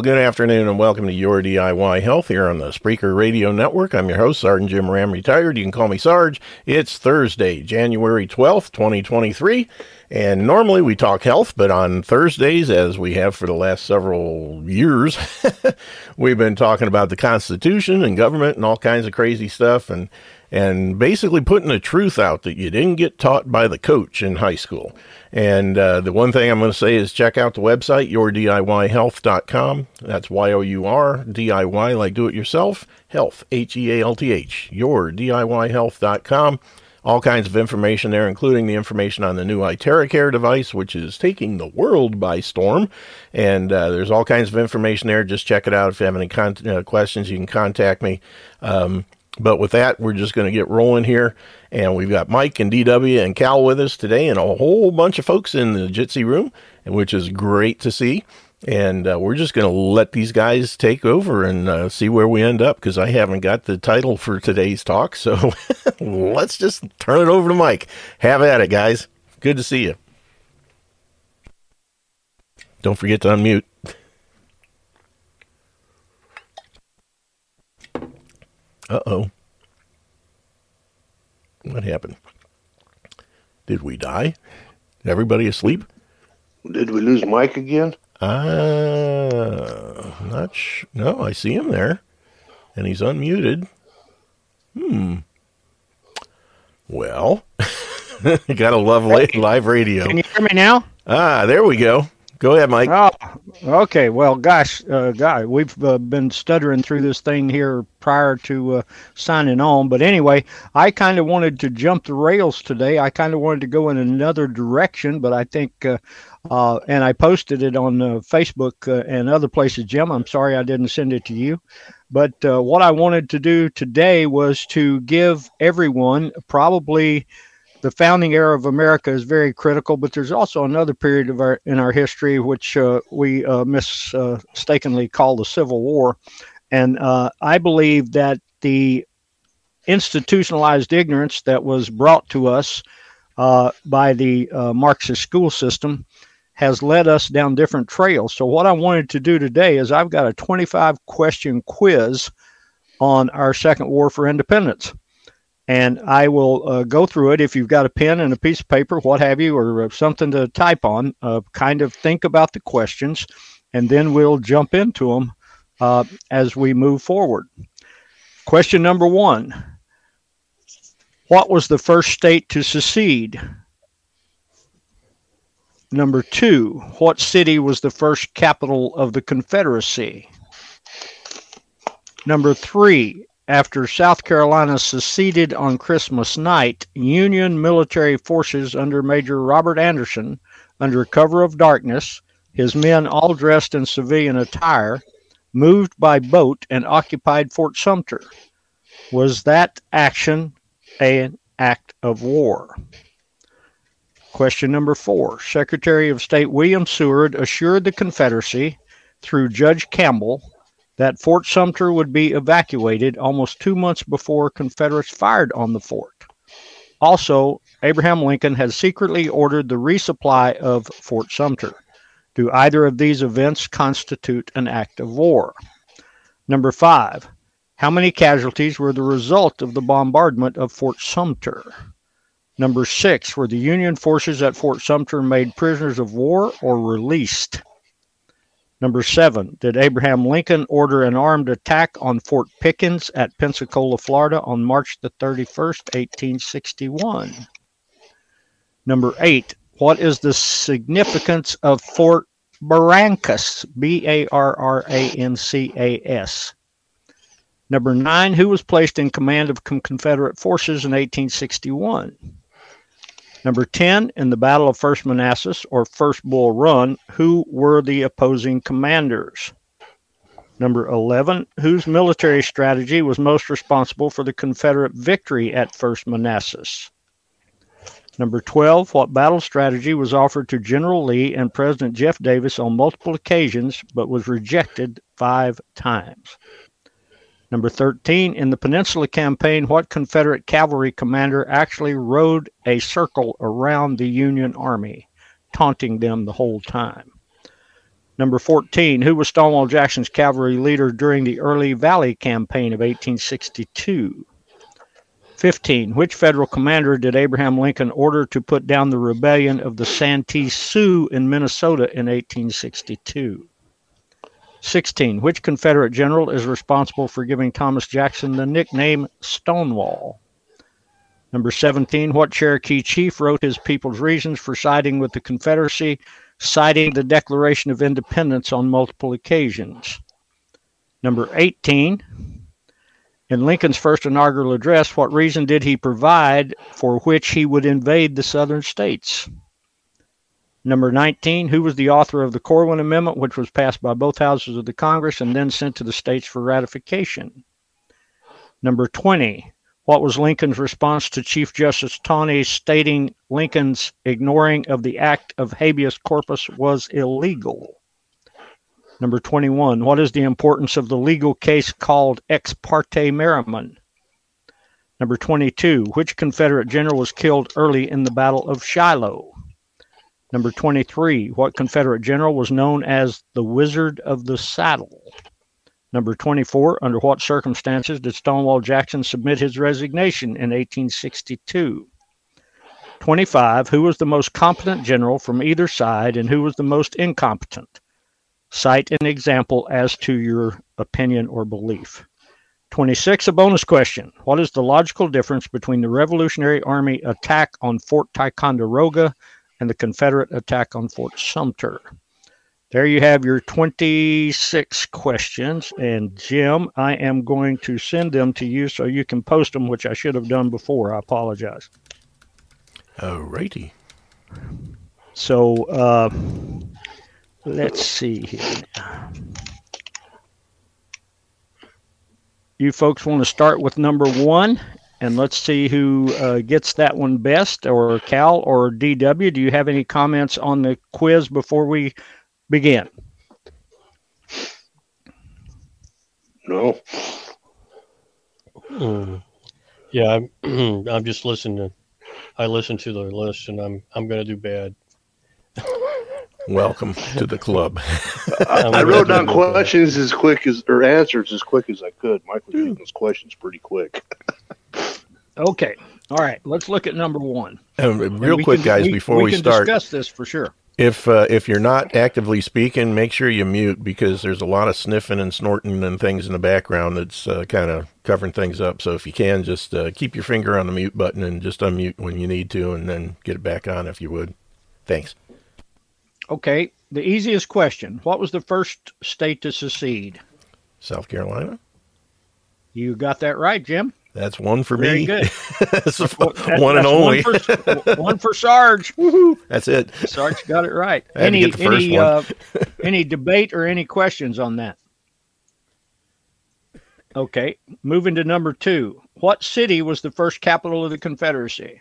Well, good afternoon and welcome to Your DIY Health here on the Spreaker Radio Network. I'm your host, Sergeant Jim Ram, retired. You can call me Sarge. It's Thursday, January 12th, 2023. And normally we talk health, but on Thursdays, as we have for the last several years, we've been talking about the Constitution and government and all kinds of crazy stuff and basically putting the truth out that you didn't get taught by the coach in high school. And the one thing I'm going to say is check out the website, yourdiyhealth.com. That's Y-O-U-R, D-I-Y, like do-it-yourself, health, H-E-A-L-T-H, yourdiyhealth.com. All kinds of information there, including the information on the new iTeracare device, which is taking the world by storm. And there's all kinds of information there. Just check it out. If you have any questions, you can contact me. But with that, we're just going to get rolling here. And we've got Mike and DW and Cal with us today and a whole bunch of folks in the Jitsi room, which is great to see. And we're just going to let these guys take over and see where we end up, because I haven't got the title for today's talk. So let's just turn it over to Mike. Have at it, guys. Good to see you. Don't forget to unmute. Uh-oh. What happened? Did we die? Everybody asleep? Did we lose Mike again? Not sure. No, I see him there, and he's unmuted. Well, you gotta love live radio. Can you hear me now? Ah, there we go. Go ahead, Mike. Oh, okay. Well, gosh, guy, we've been stuttering through this thing here prior to signing on. But anyway, I kind of wanted to jump the rails today. I kind of wanted to go in another direction, but I think, and I posted it on Facebook and other places. Jim, I'm sorry I didn't send it to you. But what I wanted to do today was to give everyone probably... The founding era of America is very critical, but there's also another period of our history, which we mistakenly call the Civil War. And I believe that the institutionalized ignorance that was brought to us by the Marxist school system has led us down different trails. So what I wanted to do today is I've got a 25-question quiz on our Second War for Independence. And I will go through it if you've got a pen and a piece of paper, what have you, or something to type on, kind of think about the questions, and then we'll jump into them as we move forward. Question number one, what was the first state to secede? Number two, what city was the first capital of the Confederacy? Number three, after South Carolina seceded on Christmas night, Union military forces under Major Robert Anderson, under cover of darkness, his men all dressed in civilian attire, moved by boat and occupied Fort Sumter. Was that action an act of war? Question number four. Secretary of State William Seward assured the Confederacy, through Judge Campbell, that Fort Sumter would be evacuated almost 2 months before Confederates fired on the fort. Also, Abraham Lincoln had secretly ordered the resupply of Fort Sumter. Do either of these events constitute an act of war? Number five, how many casualties were the result of the bombardment of Fort Sumter? Number six, were the Union forces at Fort Sumter made prisoners of war or released? Number seven, did Abraham Lincoln order an armed attack on Fort Pickens at Pensacola, Florida on March the 31st, 1861? Number eight, what is the significance of Fort Barrancas, B-A-R-R-A-N-C-A-S? Number nine, who was placed in command of Confederate forces in 1861? Number 10, in the Battle of First Manassas, or First Bull Run, who were the opposing commanders? Number 11, whose military strategy was most responsible for the Confederate victory at First Manassas? Number 12, what battle strategy was offered to General Lee and President Jeff Davis on multiple occasions, but was rejected 5 times? Number 13, in the Peninsula Campaign, what Confederate cavalry commander actually rode a circle around the Union Army, taunting them the whole time? Number 14, who was Stonewall Jackson's cavalry leader during the early Valley Campaign of 1862? 15, which federal commander did Abraham Lincoln order to put down the rebellion of the Santee Sioux in Minnesota in 1862? 16, which Confederate general is responsible for giving Thomas Jackson the nickname Stonewall? Number 17, what Cherokee chief wrote his people's reasons for siding with the Confederacy, citing the Declaration of Independence on multiple occasions? Number 18, in Lincoln's first inaugural address, what reason did he provide for which he would invade the southern states? Number 19, who was the author of the Corwin Amendment, which was passed by both houses of the Congress and then sent to the states for ratification? Number 20, what was Lincoln's response to Chief Justice Taney stating Lincoln's ignoring of the act of habeas corpus was illegal? Number 21, what is the importance of the legal case called Ex parte Merryman? Number 22, which Confederate general was killed early in the Battle of Shiloh? Number 23, what Confederate general was known as the Wizard of the Saddle? Number 24, under what circumstances did Stonewall Jackson submit his resignation in 1862? 25, who was the most competent general from either side and who was the most incompetent? Cite an example as to your opinion or belief. 26, a bonus question. What is the logical difference between the Revolutionary Army attack on Fort Ticonderoga and the Confederate attack on Fort Sumter? There you have your 26 questions. And Jim, I am going to send them to you so you can post them, which I should have done before. I apologize. All righty. So, let's see here. You folks want to start with number one, and let's see who gets that one best, or Cal or DW. Do you have any comments on the quiz before we begin? No. Yeah, I'm just listening. I listened to the list, and I'm going to do bad. Welcome to the club. I wrote down questions as quick as, or answers as quick as I could. Michael did those questions pretty quick. Okay. All right. Let's look at number one. Real quick, guys, before we start. We can discuss this for sure. If you're not actively speaking, make sure you mute because there's a lot of sniffing and snorting and things in the background that's kind of covering things up. So if you can, just keep your finger on the mute button and just unmute when you need to and then get it back on if you would. Thanks. Okay, the easiest question. What was the first state to secede? South Carolina. You got that right, Jim. That's one for me. Very good. that's one and only. One for Sarge. Woohoo! That's it. Sarge got it right. Any debate or any questions on that? Okay, moving to number two. What city was the first capital of the Confederacy?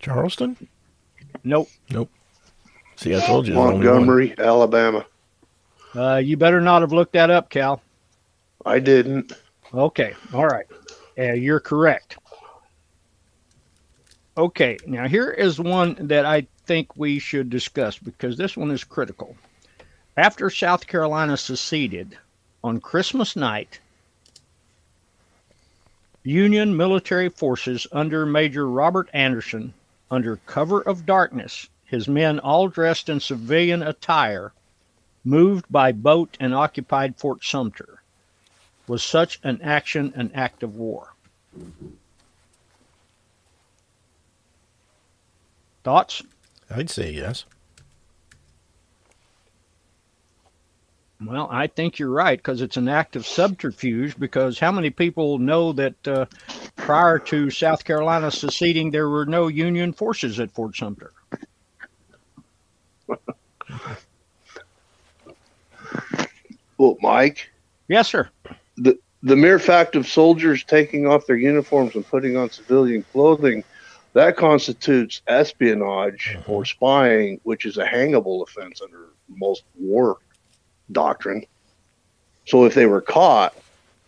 Charleston? Nope. Nope. See, I told you. Montgomery, Alabama. You better not have looked that up, Cal. I didn't. Okay. All right. You're correct. Okay. Now, here is one that I think we should discuss because this one is critical. After South Carolina seceded on Christmas night, Union military forces under Major Robert Anderson, under cover of darkness, his men all dressed in civilian attire, moved by boat and occupied Fort Sumter. Was such an action an act of war? Thoughts? I'd say yes. Well, I think you're right because it's an act of subterfuge because how many people know that prior to South Carolina seceding, there were no Union forces at Fort Sumter? Well, Mike? Yes, sir. The mere fact of soldiers taking off their uniforms and putting on civilian clothing, that constitutes espionage or spying, which is a hangable offense under most war doctrine. So if they were caught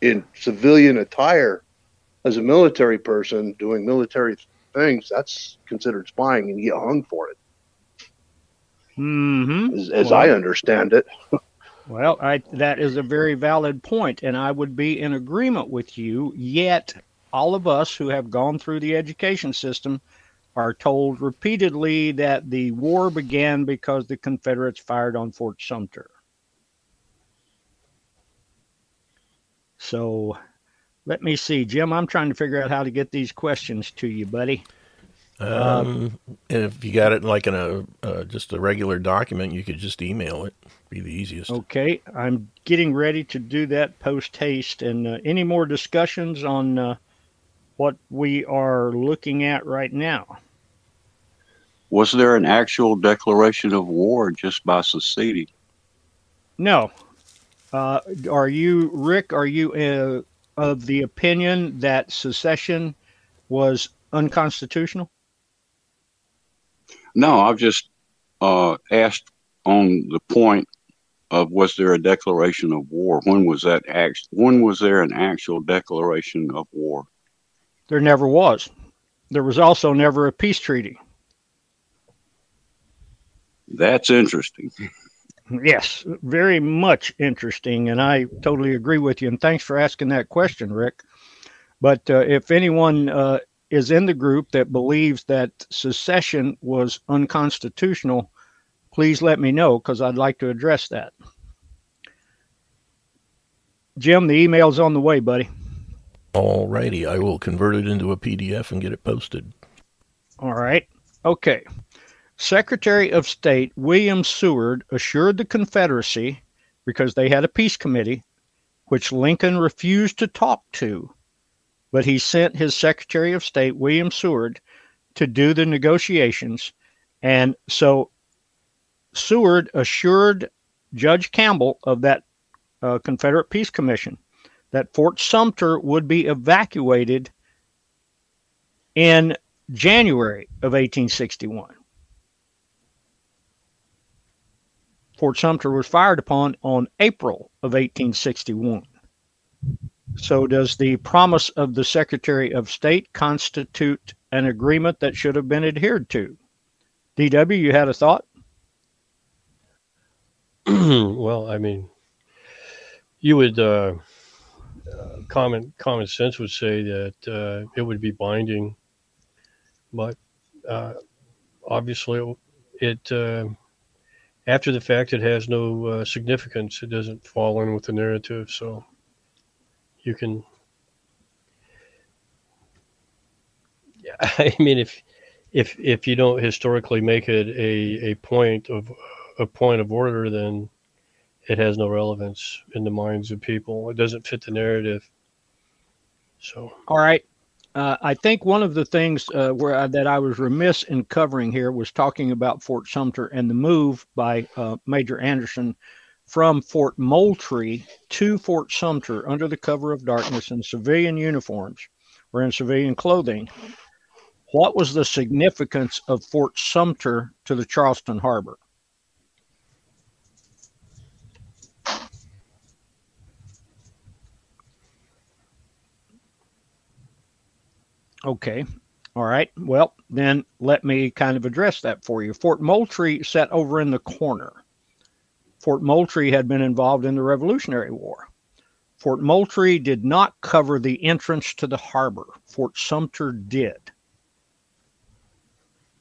in civilian attire as a military person doing military things, that's considered spying, and you get hung for it. Mm-hmm. As well, I understand it. Well, that is a very valid point, and I would be in agreement with you, yet all of us who have gone through the education system are told repeatedly that the war began because the Confederates fired on Fort Sumter. So let me see, Jim, I'm trying to figure out how to get these questions to you, buddy. And if you got it like in just a regular document, you could just email it. Be the easiest. Okay, I'm getting ready to do that post haste. And any more discussions on what we are looking at right now? Was there an actual declaration of war just by seceding? No. Are you, Rick? Are you of the opinion that secession was unconstitutional? No, I've just asked on the point of, was there a declaration of war? When was that when was there an actual declaration of war? There never was. There was also never a peace treaty. That's interesting. Yes, very much interesting, and I totally agree with you, and thanks for asking that question, Rick. But if anyone is in the group that believes that secession was unconstitutional, please let me know, because I'd like to address that. Jim, the email's on the way, buddy. All righty. I will convert it into a PDF and get it posted. All right. Okay. Secretary of State William Seward assured the Confederacy, because they had a peace committee, which Lincoln refused to talk to, but he sent his Secretary of State, William Seward, to do the negotiations. And so Seward assured Judge Campbell of that Confederate Peace Commission that Fort Sumter would be evacuated in January of 1861. Fort Sumter was fired upon on April of 1861. So does the promise of the Secretary of State constitute an agreement that should have been adhered to? DW, you had a thought? Well, I mean, you would, common sense would say that it would be binding, but obviously after the fact, it has no significance. It doesn't fall in with the narrative, so... You can, yeah, I mean, if you don't historically make it a point of order, then it has no relevance in the minds of people. It doesn't fit the narrative. So, all right. I think one of the things that I was remiss in covering here was talking about Fort Sumter and the move by Major Anderson from Fort Moultrie to Fort Sumter under the cover of darkness in civilian uniforms or in civilian clothing. What was the significance of Fort Sumter to the Charleston Harbor? Okay. All right. Well, then let me kind of address that for you. Fort Moultrie sat over in the corner. Fort Moultrie had been involved in the Revolutionary War. Fort Moultrie did not cover the entrance to the harbor. Fort Sumter did.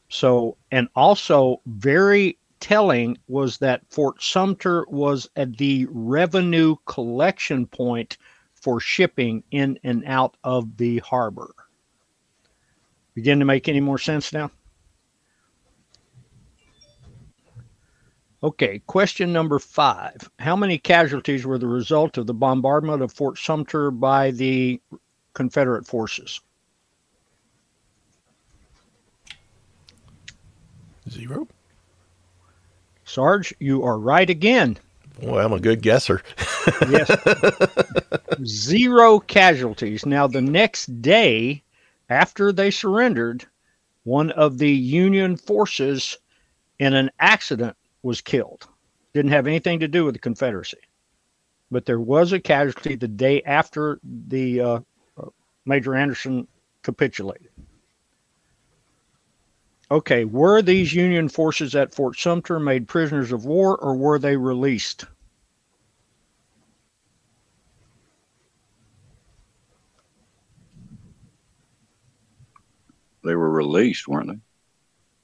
So, and also very telling was that Fort Sumter was at the revenue collection point for shipping in and out of the harbor. Begin to make any more sense now? Okay, question number 5. How many casualties were the result of the bombardment of Fort Sumter by the Confederate forces? 0. Sarge, you are right again. Boy, I'm a good guesser. Yes. 0 casualties. Now, the next day after they surrendered, one of the Union forces in an accident was killed. Didn't have anything to do with the Confederacy. But there was a casualty the day after the Major Anderson capitulated. Okay, were these Union forces at Fort Sumter made prisoners of war, or were they released? They were released, weren't they?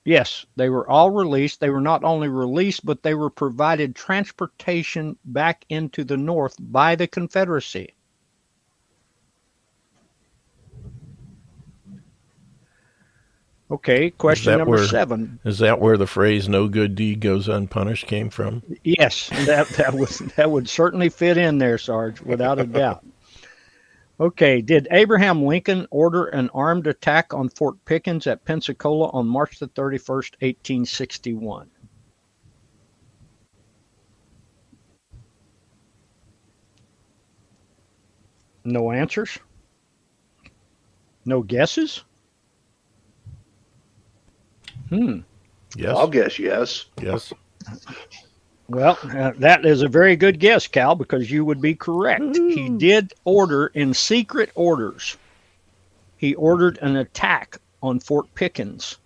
Yes, they were all released. They were not only released, but they were provided transportation back into the North by the Confederacy. Okay, question number seven. Is that where the phrase "no good deed goes unpunished" came from? Yes, that would certainly fit in there, Sarge, without a doubt. Okay, did Abraham Lincoln order an armed attack on Fort Pickens at Pensacola on March the 31st, 1861? No answers? No guesses? Yes. I'll guess yes. Yes. Well, that is a very good guess, Cal, because you would be correct. He did order, in secret orders, he ordered an attack on Fort Pickens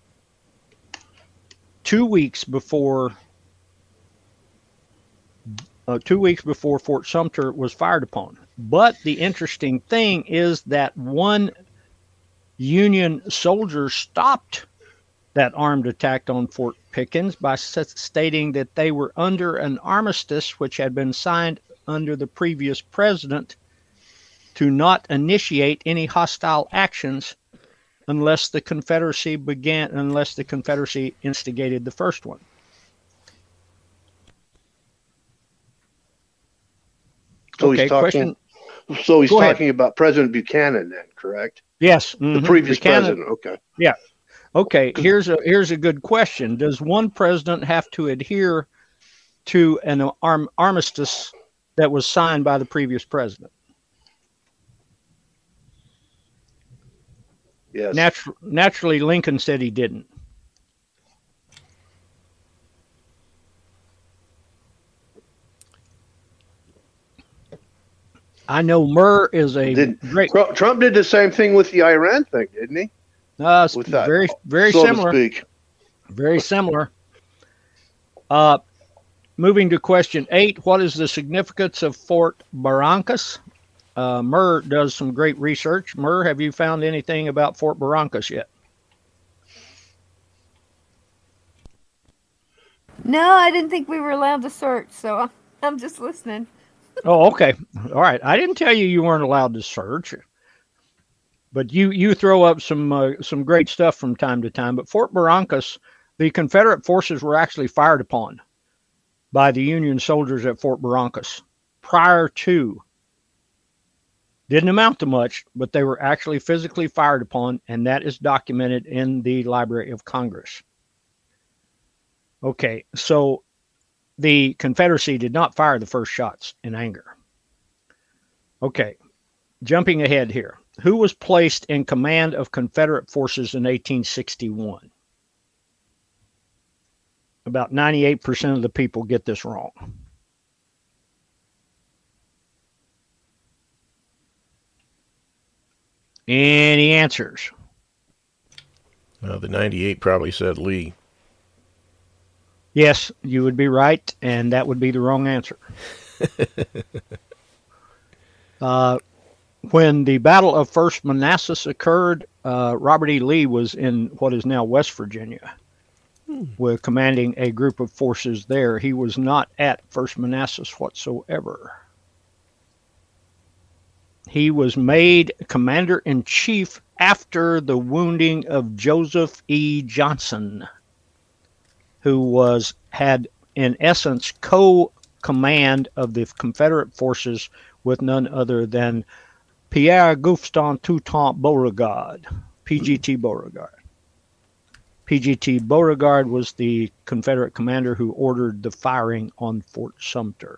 2 weeks before Fort Sumter was fired upon. But the interesting thing is that one Union soldier stopped that armed attack on Fort Pickens by stating that they were under an armistice which had been signed under the previous president to not initiate any hostile actions unless the Confederacy instigated the first one. So okay, he's talking about President Buchanan then, correct? Yes. Mm-hmm. The previous president, okay. Yeah. Okay, here's a good question. Does one president have to adhere to an armistice that was signed by the previous president? Yes. Naturally, Lincoln said he didn't. I know Murr is a great... Trump did the same thing with the Iran thing, didn't he? Very similar. Moving to question 8, what is the significance of Fort Barrancas? Murr does some great research. Murr, have you found anything about Fort Barrancas yet? No, I didn't think we were allowed to search, so I'm just listening. Oh, okay. All right. I didn't tell you you weren't allowed to search. But you throw up some great stuff from time to time. But Fort Barrancas, the Confederate forces were actually fired upon by the Union soldiers at Fort Barrancas prior to. Didn't amount to much, but they were actually physically fired upon, and that is documented in the Library of Congress. Okay, so the Confederacy did not fire the first shots in anger. Okay, jumping ahead here. Who was placed in command of Confederate forces in 1861? About 98% of the people get this wrong. Any answers? The 98 probably said Lee. Yes, you would be right, and that would be the wrong answer. When the Battle of First Manassas occurred, Robert E. Lee was in what is now West Virginia, with commanding a group of forces there. He was not at First Manassas whatsoever. He was made commander-in-chief after the wounding of Joseph E. Johnston, who had, in essence, co-command of the Confederate forces with none other than Pierre Gustave Toutant Beauregard, PGT Beauregard. PGT Beauregard was the Confederate commander who ordered the firing on Fort Sumter.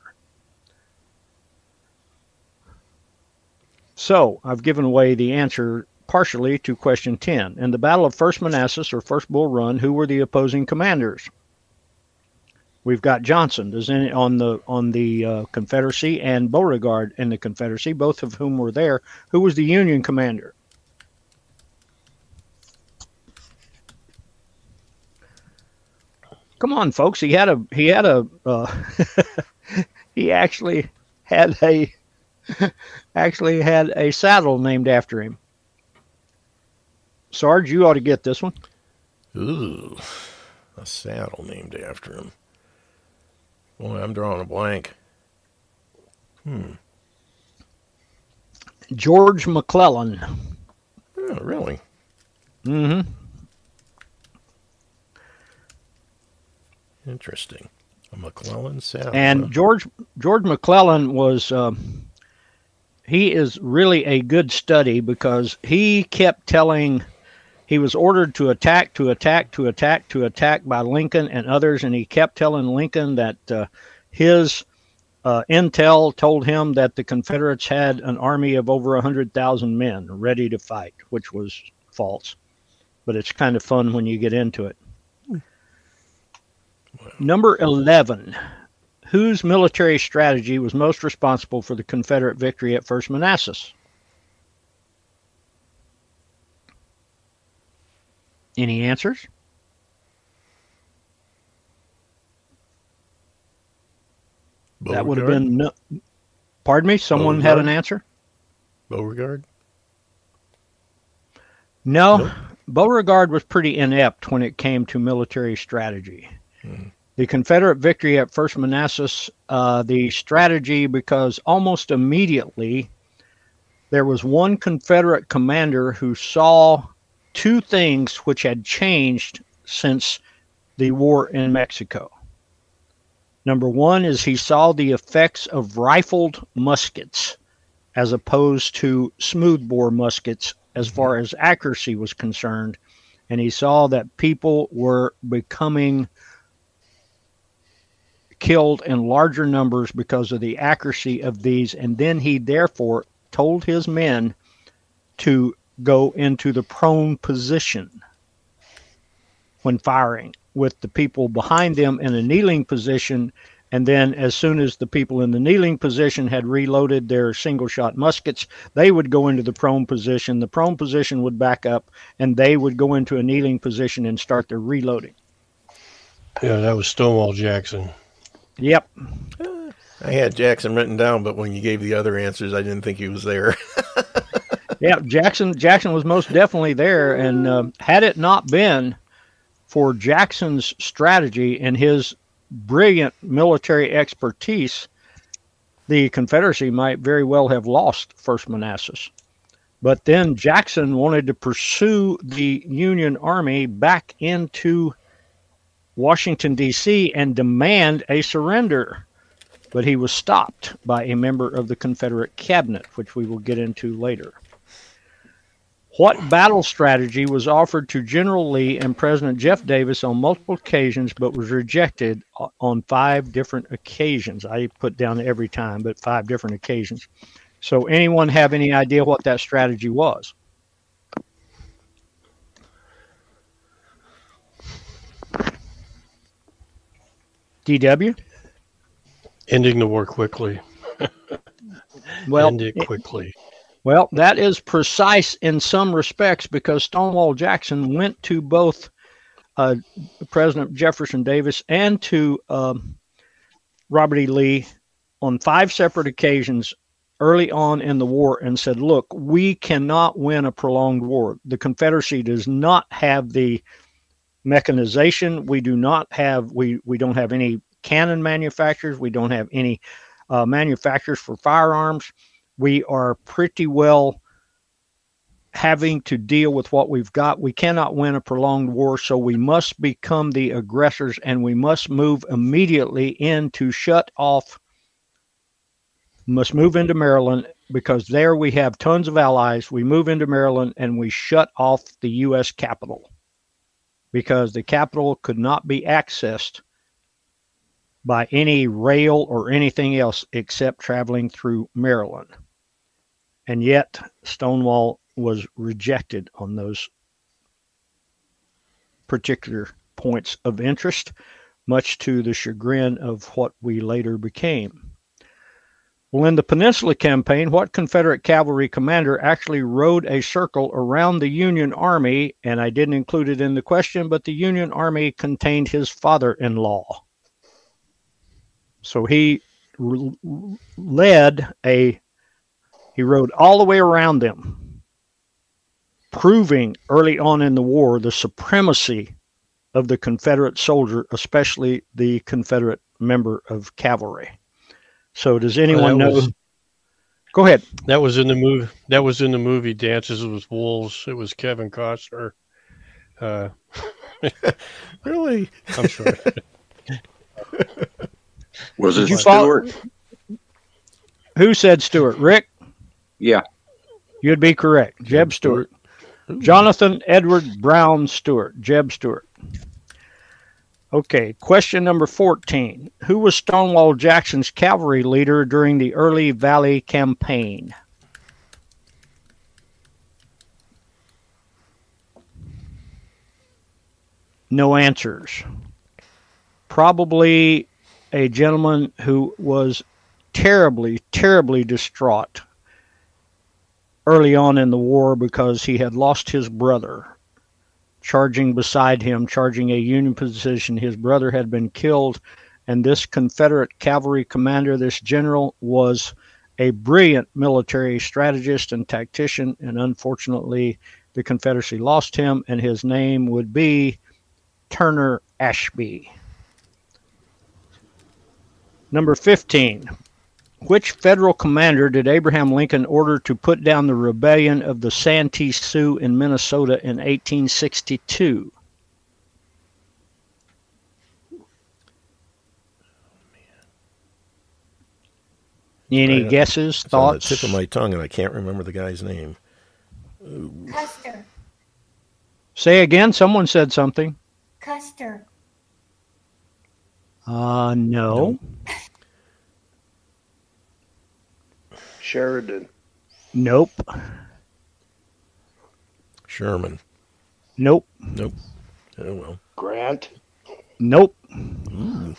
So, I've given away the answer partially to question 10. In the Battle of First Manassas, or First Bull Run, who were the opposing commanders? We've got Johnston on the Confederacy and Beauregard in the Confederacy, both of whom were there. Who was the Union commander? Come on, folks. He actually had a saddle named after him. Sarge, you ought to get this one. Ooh, a saddle named after him. Boy, I'm drawing a blank. George McClellan. Oh, really? Mm-hmm. Interesting. A McClellan saddle. And George McClellan was, he is really a good study because he kept telling, he was ordered to attack by Lincoln and others, and he kept telling Lincoln that his intel told him that the Confederates had an army of over 100,000 men ready to fight, which was false. But it's kind of fun when you get into it. Number 11, whose military strategy was most responsible for the Confederate victory at First Manassas? Any answers? Beauregard? That would have been, no, pardon me, someone Beauregard? Had an answer? Beauregard? No, nope. Beauregard was pretty inept when it came to military strategy. The Confederate victory at First Manassas, the strategy, because almost immediately there was one Confederate commander who saw two things which had changed since the war in Mexico. Number one is he saw the effects of rifled muskets as opposed to smoothbore muskets as far as accuracy was concerned, and he saw that people were becoming killed in larger numbers because of the accuracy of these, and then he therefore told his men to go into the prone position when firing, with the people behind them in a kneeling position, and then as soon as the people in the kneeling position had reloaded their single-shot muskets, they would go into the prone position. The prone position would back up, and they would go into a kneeling position and start their reloading. Yeah, that was Stonewall Jackson. Yep. I had Jackson written down, but when you gave the other answers, I didn't think he was there. Yeah, Jackson was most definitely there, and had it not been for Jackson's strategy and his brilliant military expertise, the Confederacy might very well have lost First Manassas. But then Jackson wanted to pursue the Union Army back into Washington, D.C., and demand a surrender. But he was stopped by a member of the Confederate cabinet, which we will get into later. What battle strategy was offered to General Lee and President Jeff Davis on multiple occasions, but was rejected on 5 different occasions? I put down every time, but 5 different occasions. So anyone have any idea what that strategy was? DW? Ending the war quickly. Well, end it quickly. Well, that is precise in some respects because Stonewall Jackson went to both President Jefferson Davis and to Robert E. Lee on 5 separate occasions early on in the war and said, look, we cannot win a prolonged war. The Confederacy does not have the mechanization. We do not have, we don't have any cannon manufacturers. We don't have any manufacturers for firearms. We are pretty well having to deal with what we've got. We cannot win a prolonged war, so we must become the aggressors, and we must move immediately in to shut off, must move into Maryland, because there we have tons of allies. We move into Maryland, and we shut off the U.S. Capitol, because the Capitol could not be accessed by any rail or anything else except traveling through Maryland. And yet Stonewall was rejected on those particular points of interest, much to the chagrin of what we later became. Well, in the Peninsula Campaign, what Confederate cavalry commander actually rode a circle around the Union Army? And I didn't include it in the question, but the Union Army contained his father-in-law. So he rode all the way around them, proving early on in the war the supremacy of the Confederate soldier, especially the Confederate member of cavalry. So does anyone know? Go ahead. That was in the movie. That was in the movie Dances with Wolves. It was Kevin Costner. Really? I'm sorry. Was it Stewart? Who said Stewart? Rick? Yeah. You'd be correct. Jeb Stuart. Jonathan Edward Brown Stuart. Jeb Stuart. Okay, question number 14. Who was Stonewall Jackson's cavalry leader during the early Valley Campaign? No answers. Probably a gentleman who was terribly, terribly distraught early on in the war because he had lost his brother. Charging beside him, charging a Union position. His brother had been killed, and this Confederate cavalry commander, this general, was a brilliant military strategist and tactician, and unfortunately the Confederacy lost him, and his name would be Turner Ashby. Number 15. Which federal commander did Abraham Lincoln order to put down the rebellion of the Santee Sioux in Minnesota in 1862? Any guesses, thoughts? It's on the tip of my tongue, and I can't remember the guy's name. Ooh. Custer. Say again. Someone said something. Custer. No. Sheridan. Nope. Sherman. Nope. Nope. Oh, well. Grant. Nope. Mm.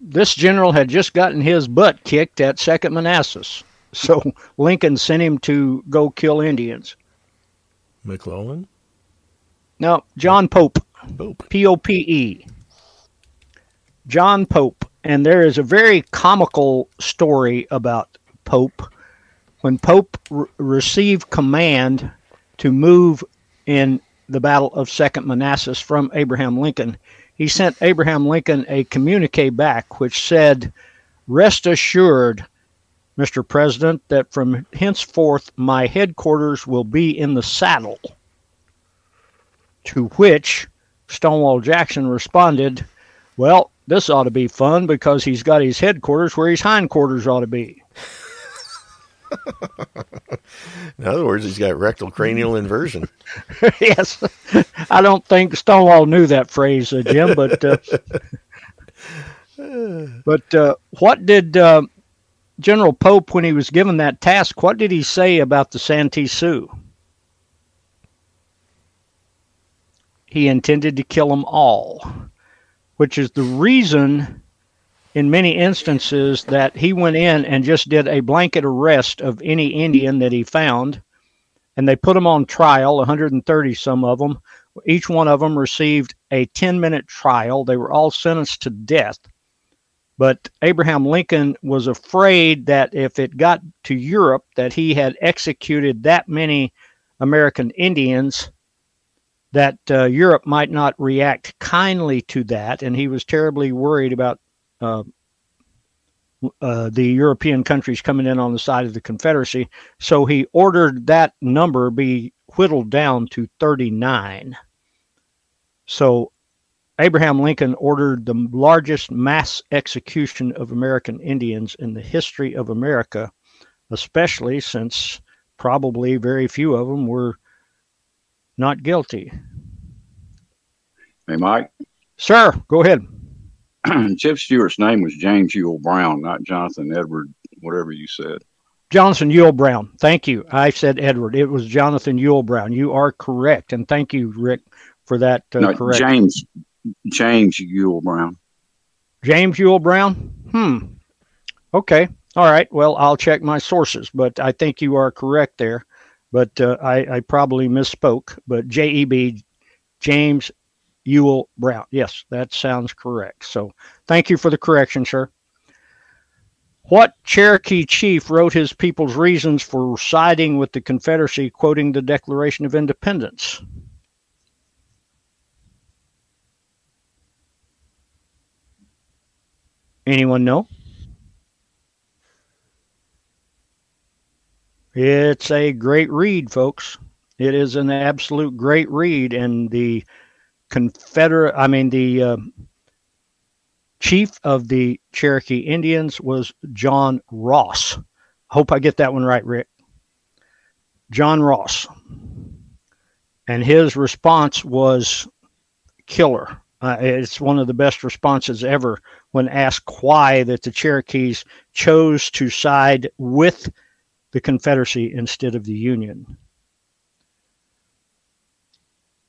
This general had just gotten his butt kicked at Second Manassas, so Lincoln sent him to go kill Indians. McClellan? No, John Pope. Pope. P-O-P-E. John Pope. And there is a very comical story about Pope. When Pope received command to move in the Battle of Second Manassas from Abraham Lincoln, he sent Abraham Lincoln a communique back which said, "Rest assured, Mr. President, that from henceforth my headquarters will be in the saddle." To which Stonewall Jackson responded, "Well, this ought to be fun because he's got his headquarters where his hindquarters ought to be." In other words, he's got rectal cranial inversion. Yes. I don't think Stonewall knew that phrase, Jim, but what did General Pope, when he was given that task, what did he say about the Santee Sioux? He intended to kill them all, which is the reason in many instances that he went in and just did a blanket arrest of any Indian that he found, and they put them on trial, 130 some of them. Each one of them received a 10-minute trial. They were all sentenced to death. But Abraham Lincoln was afraid that if it got to Europe, that he had executed that many American Indians, that Europe might not react kindly to that, and he was terribly worried about the European countries coming in on the side of the Confederacy. So he ordered that number be whittled down to 39. So Abraham Lincoln ordered the largest mass execution of American Indians in the history of America, especially since probably very few of them were not guilty. Hey, Mike. Sir, go ahead. Jeb Stuart's name was James Ewell Brown, not Jonathan Edward, whatever you said. Jonathan Ewell Brown. Thank you. I said Edward. It was Jonathan Ewell Brown. You are correct. And thank you, Rick, for that correction. James Ewell Brown. James Ewell Brown? Hmm. Okay. All right. Well, I'll check my sources, but I think you are correct there. But I probably misspoke. But J.E.B., James Ewell Brown. Yes, that sounds correct. So thank you for the correction, sir. What Cherokee chief wrote his people's reasons for siding with the Confederacy, quoting the Declaration of Independence? Anyone know? It's a great read, folks. It is an absolute great read. And the chief of the Cherokee Indians was John Ross. Hope I get that one right, Rick. John Ross. And his response was killer. It's one of the best responses ever when asked why that the Cherokees chose to side with the Confederacy instead of the Union.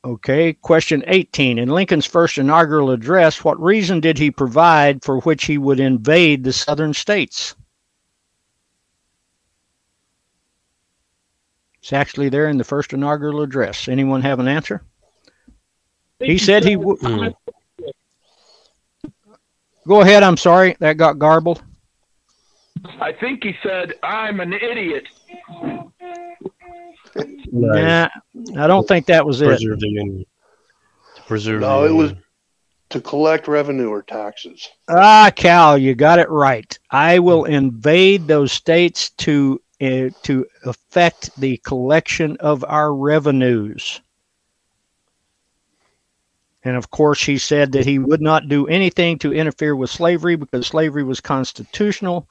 Okay, question 18. In Lincoln's first inaugural address, what reason did he provide for which he would invade the southern states? It's actually there in the first inaugural address. Anyone have an answer? He said he would. Go ahead. I'm sorry. That got garbled. I think he said, I'm an idiot. Nah, I don't think that was it. To preserve the Union. It was to collect revenue or taxes. Ah, Cal, you got it right. I will invade those states to affect the collection of our revenues. And of course, he said that he would not do anything to interfere with slavery because slavery was constitutional,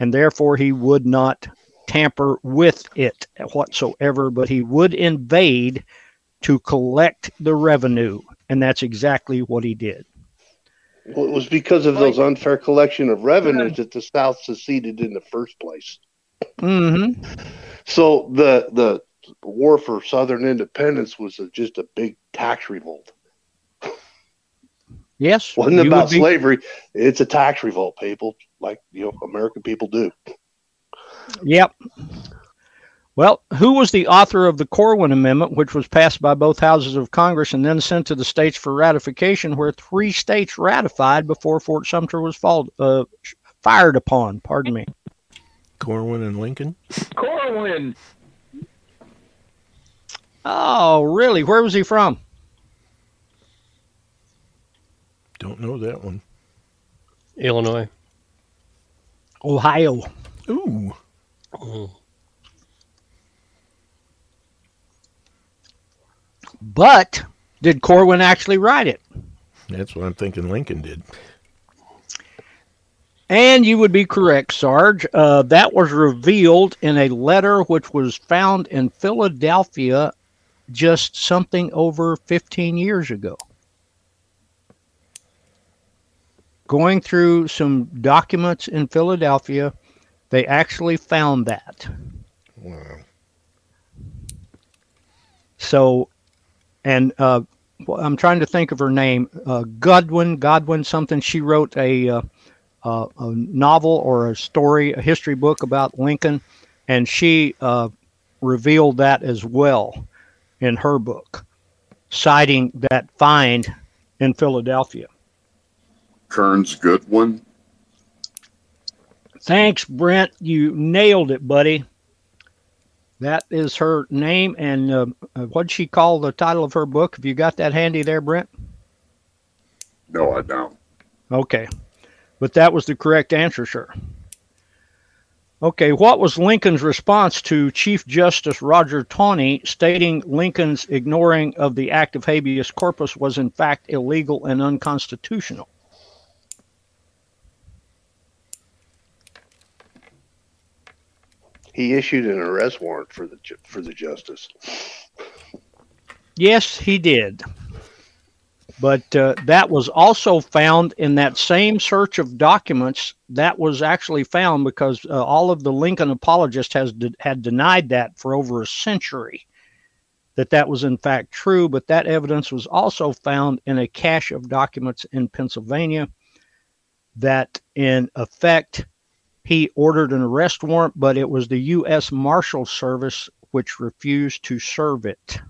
and therefore he would not tamper with it whatsoever, but he would invade to collect the revenue. And that's exactly what he did. Well, it was because of those unfair collection of revenues that the South seceded in the first place. Mm-hmm. So the war for Southern independence was just a big tax revolt. Yes. Wasn't about slavery. It's a tax revolt, people, like, you know, American people do. Yep. Well, who was the author of the Corwin Amendment, which was passed by both houses of Congress and then sent to the states for ratification, where 3 states ratified before Fort Sumter was fired upon? Pardon me. Corwin and Lincoln? Corwin! Oh, really? Where was he from? Don't know that one. Illinois. Ohio. Ooh. Oh. But did Corwin actually write it? That's what I'm thinking Lincoln did. And you would be correct, Sarge. That was revealed in a letter which was found in Philadelphia just something over 15 years ago. Going through some documents in Philadelphia, they actually found that. Wow. So, and I'm trying to think of her name. Godwin something. She wrote a novel or a story, a history book about Lincoln, and she revealed that as well in her book, citing that find in Philadelphia. Kearns Goodwin. Thanks, Brent. You nailed it, buddy. That is her name. And what'd she call the title of her book? Have you got that handy there, Brent? No, I don't. Okay. But that was the correct answer, sir. Okay. What was Lincoln's response to Chief Justice Roger Taney stating Lincoln's ignoring of the act of habeas corpus was in fact illegal and unconstitutional? He issued an arrest warrant for the justice. Yes, he did. But that was also found in that same search of documents. That was actually found because all of the Lincoln apologists had denied that for over a century, that was in fact true. But that evidence was also found in a cache of documents in Pennsylvania that in effect He ordered an arrest warrant, but it was the U.S. Marshal Service which refused to serve it.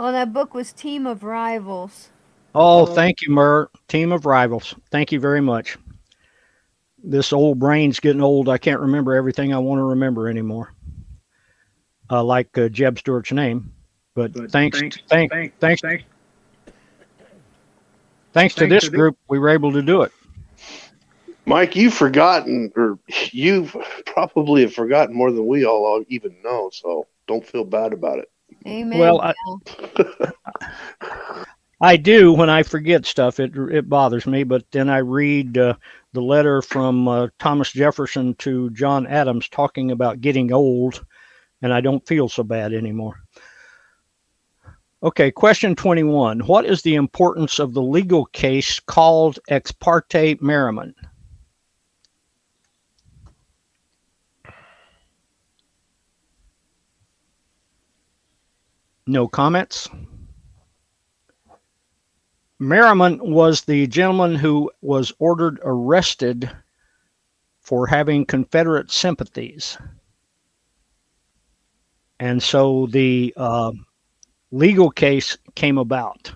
Oh, that book was Team of Rivals. Oh, thank you, Murr. Team of Rivals. Thank you very much. This old brain's getting old. I can't remember everything I want to remember anymore. Like Jeb Stuart's name. But thanks to this group, we were able to do it. Mike, you've forgotten, or you probably have forgotten more than we all even know, so don't feel bad about it. Amen. Well, I do when I forget stuff. It bothers me, but then I read the letter from Thomas Jefferson to John Adams talking about getting old, and I don't feel so bad anymore. Okay, question 21. What is the importance of the legal case called Ex parte Merryman? No comments. Merryman was the gentleman who was ordered arrested for having Confederate sympathies. And so the legal case came about.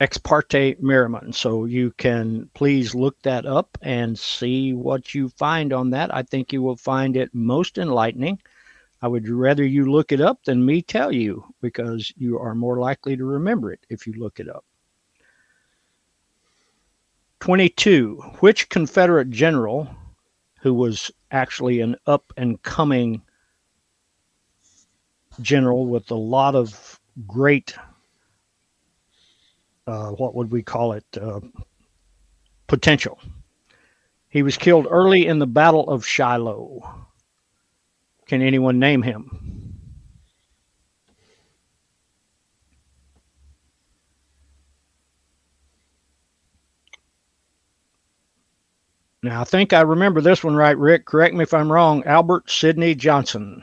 Ex parte Merryman. So you can please look that up and see what you find on that. I think you will find it most enlightening. I would rather you look it up than me tell you, because you are more likely to remember it if you look it up. 22. Which Confederate general, who was actually an up-and-coming general with a lot of great, what would we call it, potential. He was killed early in the Battle of Shiloh. Can anyone name him? Now, I think I remember this one right, Rick. Correct me if I'm wrong. Albert Sidney Johnson.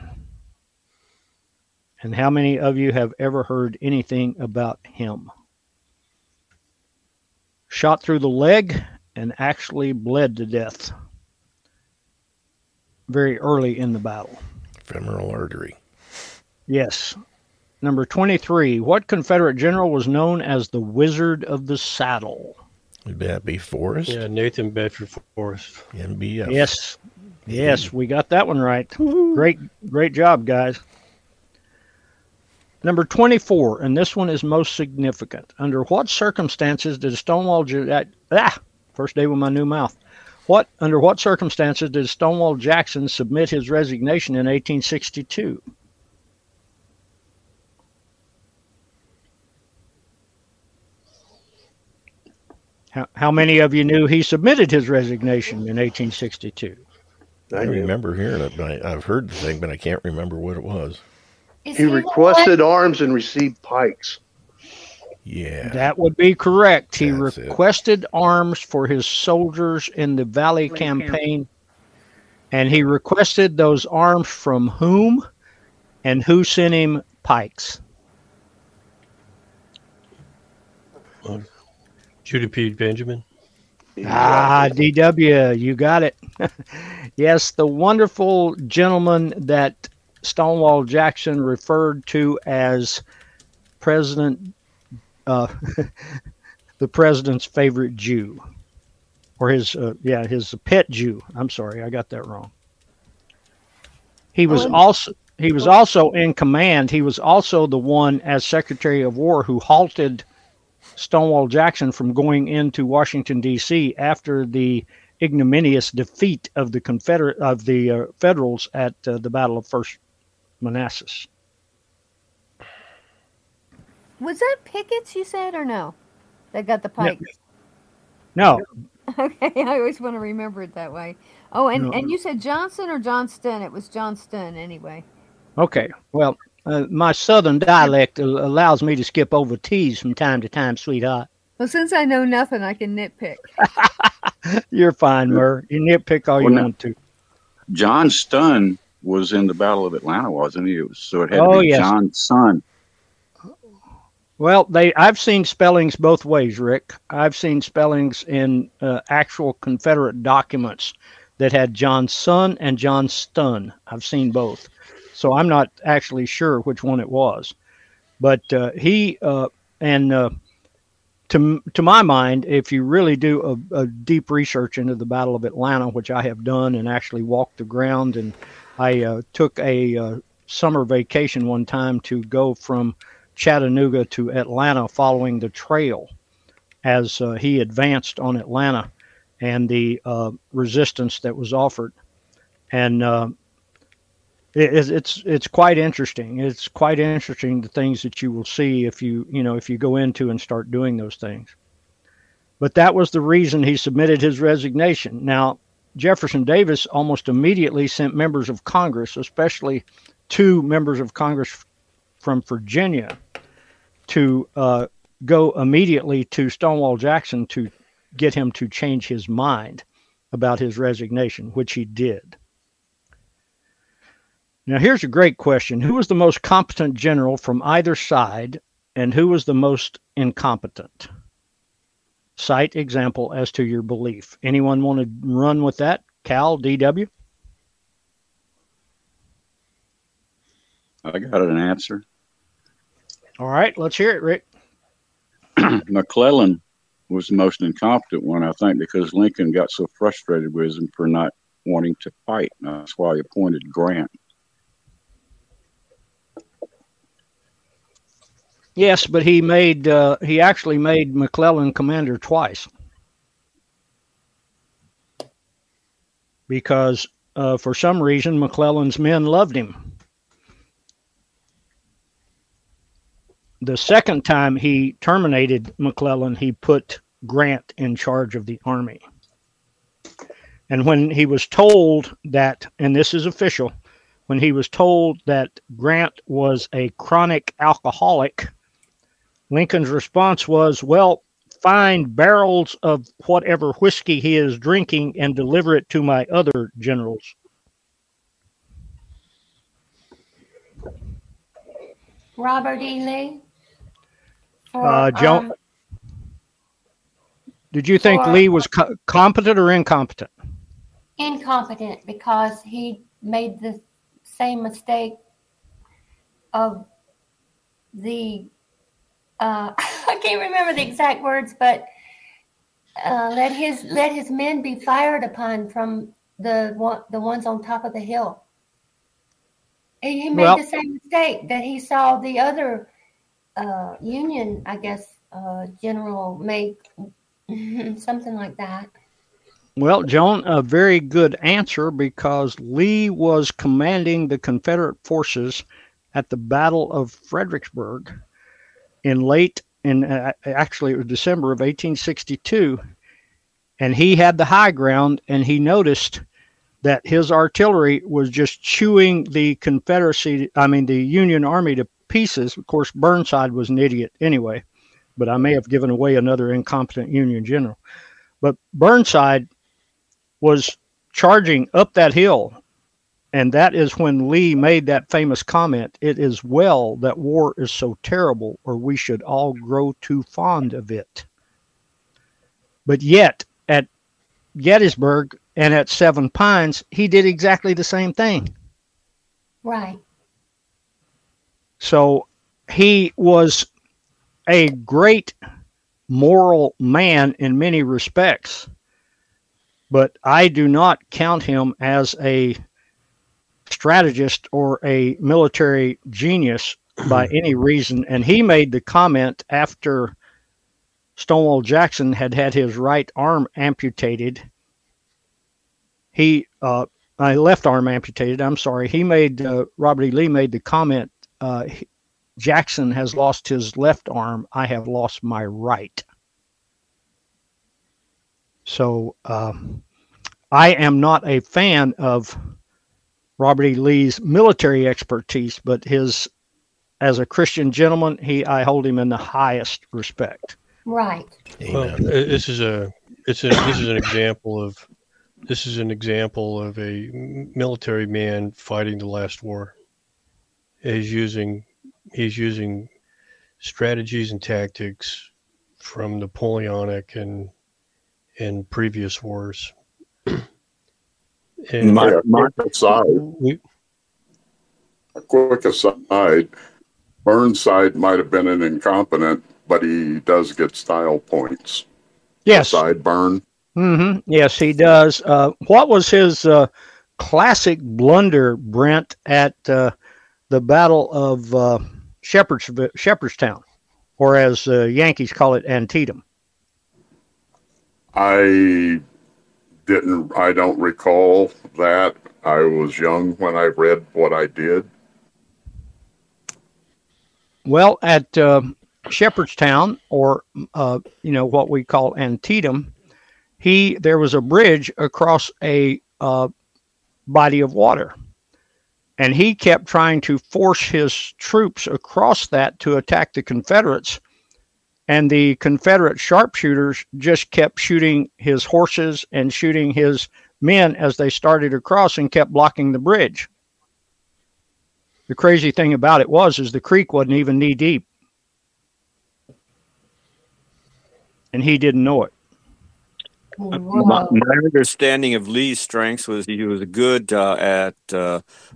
And how many of you have ever heard anything about him? Shot through the leg and actually bled to death very early in the battle. Femoral artery. Yes. Number 23. What Confederate general was known as the Wizard of the Saddle? Would that be Forrest? Yeah, Nathan Bedford Forrest. NBF. Yes. Yes, we got that one right. Great job, guys. Number 24, and this one is most significant. Under what circumstances did Stonewall Jackson... first day with my new mouth. Under what circumstances did Stonewall Jackson submit his resignation in 1862? How many of you knew he submitted his resignation in 1862? I remember hearing it. But I've heard the thing, but I can't remember what it was. He requested arms and received pikes. Yeah. That would be correct. He requested arms for his soldiers in the Valley Campaign. And he requested those arms from whom? And who sent him pikes? Judah P. Benjamin. Ah, DW, you got it. Yes, the wonderful gentleman that Stonewall Jackson referred to as President, the president's favorite Jew, or his pet Jew. I'm sorry, I got that wrong. He was also in command. He was also the one, as Secretary of War, who halted Stonewall Jackson from going into Washington D.C. after the ignominious defeat of the Federals at the Battle of First Manassas. Was that Pickett's you said, or no? That got the pikes? No. Okay, I always want to remember it that way. Oh, and you said Johnson or Johnston? It was Johnston anyway. Okay, well, my southern dialect allows me to skip over T's from time to time, sweetheart. Well, since I know nothing, I can nitpick. You're fine, Murr. You nitpick all you want to. Johnston was in the Battle of Atlanta, wasn't he? So it had to be Johnson. Well, I've seen spellings both ways, Rick. I've seen spellings in actual Confederate documents that had John's son and John's stun. I've seen both. So I'm not actually sure which one it was. But to my mind, if you really do a deep research into the Battle of Atlanta, which I have done and actually walked the ground, and I took a summer vacation one time to go from Chattanooga to Atlanta following the trail as he advanced on Atlanta and the resistance that was offered. And it's quite interesting. It's quite interesting, the things that you will see if you go into and start doing those things. But that was the reason he submitted his resignation. Now, Jefferson Davis almost immediately sent members of Congress, especially two members of Congress from Virginia, to go immediately to Stonewall Jackson to get him to change his mind about his resignation, which he did. Now, here's a great question. Who was the most competent general from either side, and who was the most incompetent? Cite example as to your belief. Anyone want to run with that? Cal, DW? I got an answer. All right, let's hear it, Rick. McClellan was the most incompetent one, I think, because Lincoln got so frustrated with him for not wanting to fight. That's why he appointed Grant. Yes, but he made he actually made McClellan commander twice, because for some reason McClellan's men loved him. The second time he terminated McClellan, he put Grant in charge of the army. And when he was told that, and this is official, when he was told that Grant was a chronic alcoholic, Lincoln's response was, well, find barrels of whatever whiskey he is drinking and deliver it to my other generals. Robert E. Lee. John, did you think Lee was competent or incompetent? Incompetent, because he made the same mistake of the I can't remember the exact words, but let his men be fired upon from the ones on top of the hill. He made the same mistake that he saw the other Union, I guess, general make, something like that. Well, Joan, a very good answer, because Lee was commanding the Confederate forces at the Battle of Fredericksburg in actually it was December of 1862, and he had the high ground, and he noticed that his artillery was just chewing the the Union Army to pieces. Of course, Burnside was an idiot anyway, but I may have given away another incompetent Union general. But Burnside was charging up that hill, and that is when Lee made that famous comment, "It is well that war is so terrible, or we should all grow too fond of it." But yet, at Gettysburg, and at Seven Pines, he did exactly the same thing. Right. So he was a great moral man in many respects, but I do not count him as a strategist or a military genius by any reason. And he made the comment after Stonewall Jackson had his right arm amputated. Left arm amputated, I'm sorry. Robert E. Lee made the comment, Jackson has lost his left arm. I have lost my right. So I am not a fan of Robert E. Lee's military expertise, but as a Christian gentleman, I hold him in the highest respect. Right. Well, this is an example of a military man fighting the last war. He's using strategies and tactics from Napoleonic and previous wars. And a quick aside, Burnside might have been an incompetent, but he does get style points. Yes. Sideburn. Mm-hmm. Yes, he does. What was his classic blunder, Brent, at the Battle of Shepherdstown, or as the Yankees call it, Antietam? I don't recall that. I was young when I read what I did. Well, at Shepherdstown, or what we call Antietam, there was a bridge across a body of water, and he kept trying to force his troops across that to attack the Confederates, and the Confederate sharpshooters just kept shooting his horses and shooting his men as they started across and kept blocking the bridge. The crazy thing about it is the creek wasn't even knee deep, and he didn't know it. My understanding of Lee's strengths was he was good at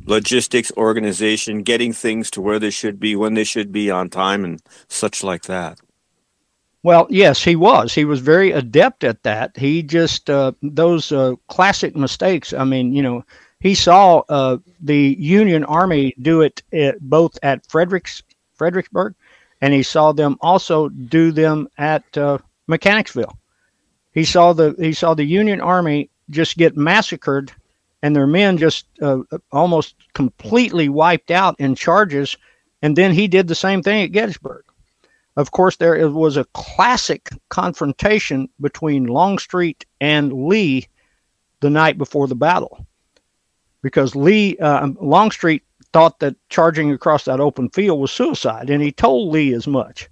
logistics, organization, getting things to where they should be, when they should be, on time, and such like that. Well, yes, he was. He was very adept at that. He just, those classic mistakes, I mean, he saw the Union Army do it both at Fredericksburg, and he saw them also do them at Mechanicsville. He saw the Union Army just get massacred, and their men just almost completely wiped out in charges, and then he did the same thing at Gettysburg. Of course, there was a classic confrontation between Longstreet and Lee the night before the battle, because Longstreet thought that charging across that open field was suicide, and he told Lee as much.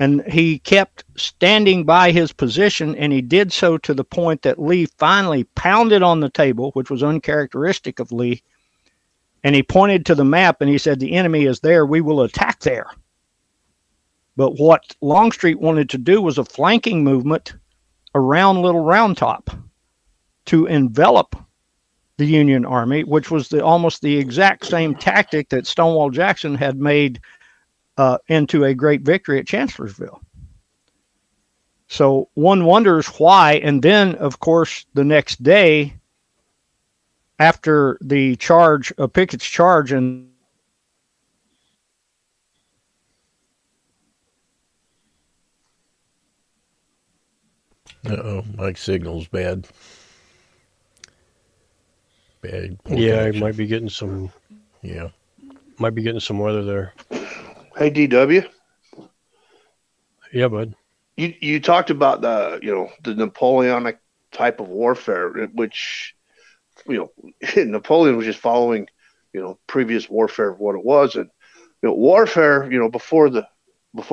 And he kept standing by his position, and he did so to the point that Lee finally pounded on the table, which was uncharacteristic of Lee, and he pointed to the map, and he said, "The enemy is there. We will attack there." But what Longstreet wanted to do was a flanking movement around Little Round Top to envelop the Union Army, which was almost the exact same tactic that Stonewall Jackson had made into a great victory at Chancellorsville. So one wonders why. And then, of course, the next day, after the charge, Pickett's charge, and Mike's signal's bad. Yeah, I might be getting some. Yeah, might be getting some weather there. Hey, DW. Yeah, bud. You talked about the Napoleonic type of warfare, which Napoleon was just following previous warfare of what it was, and warfare before the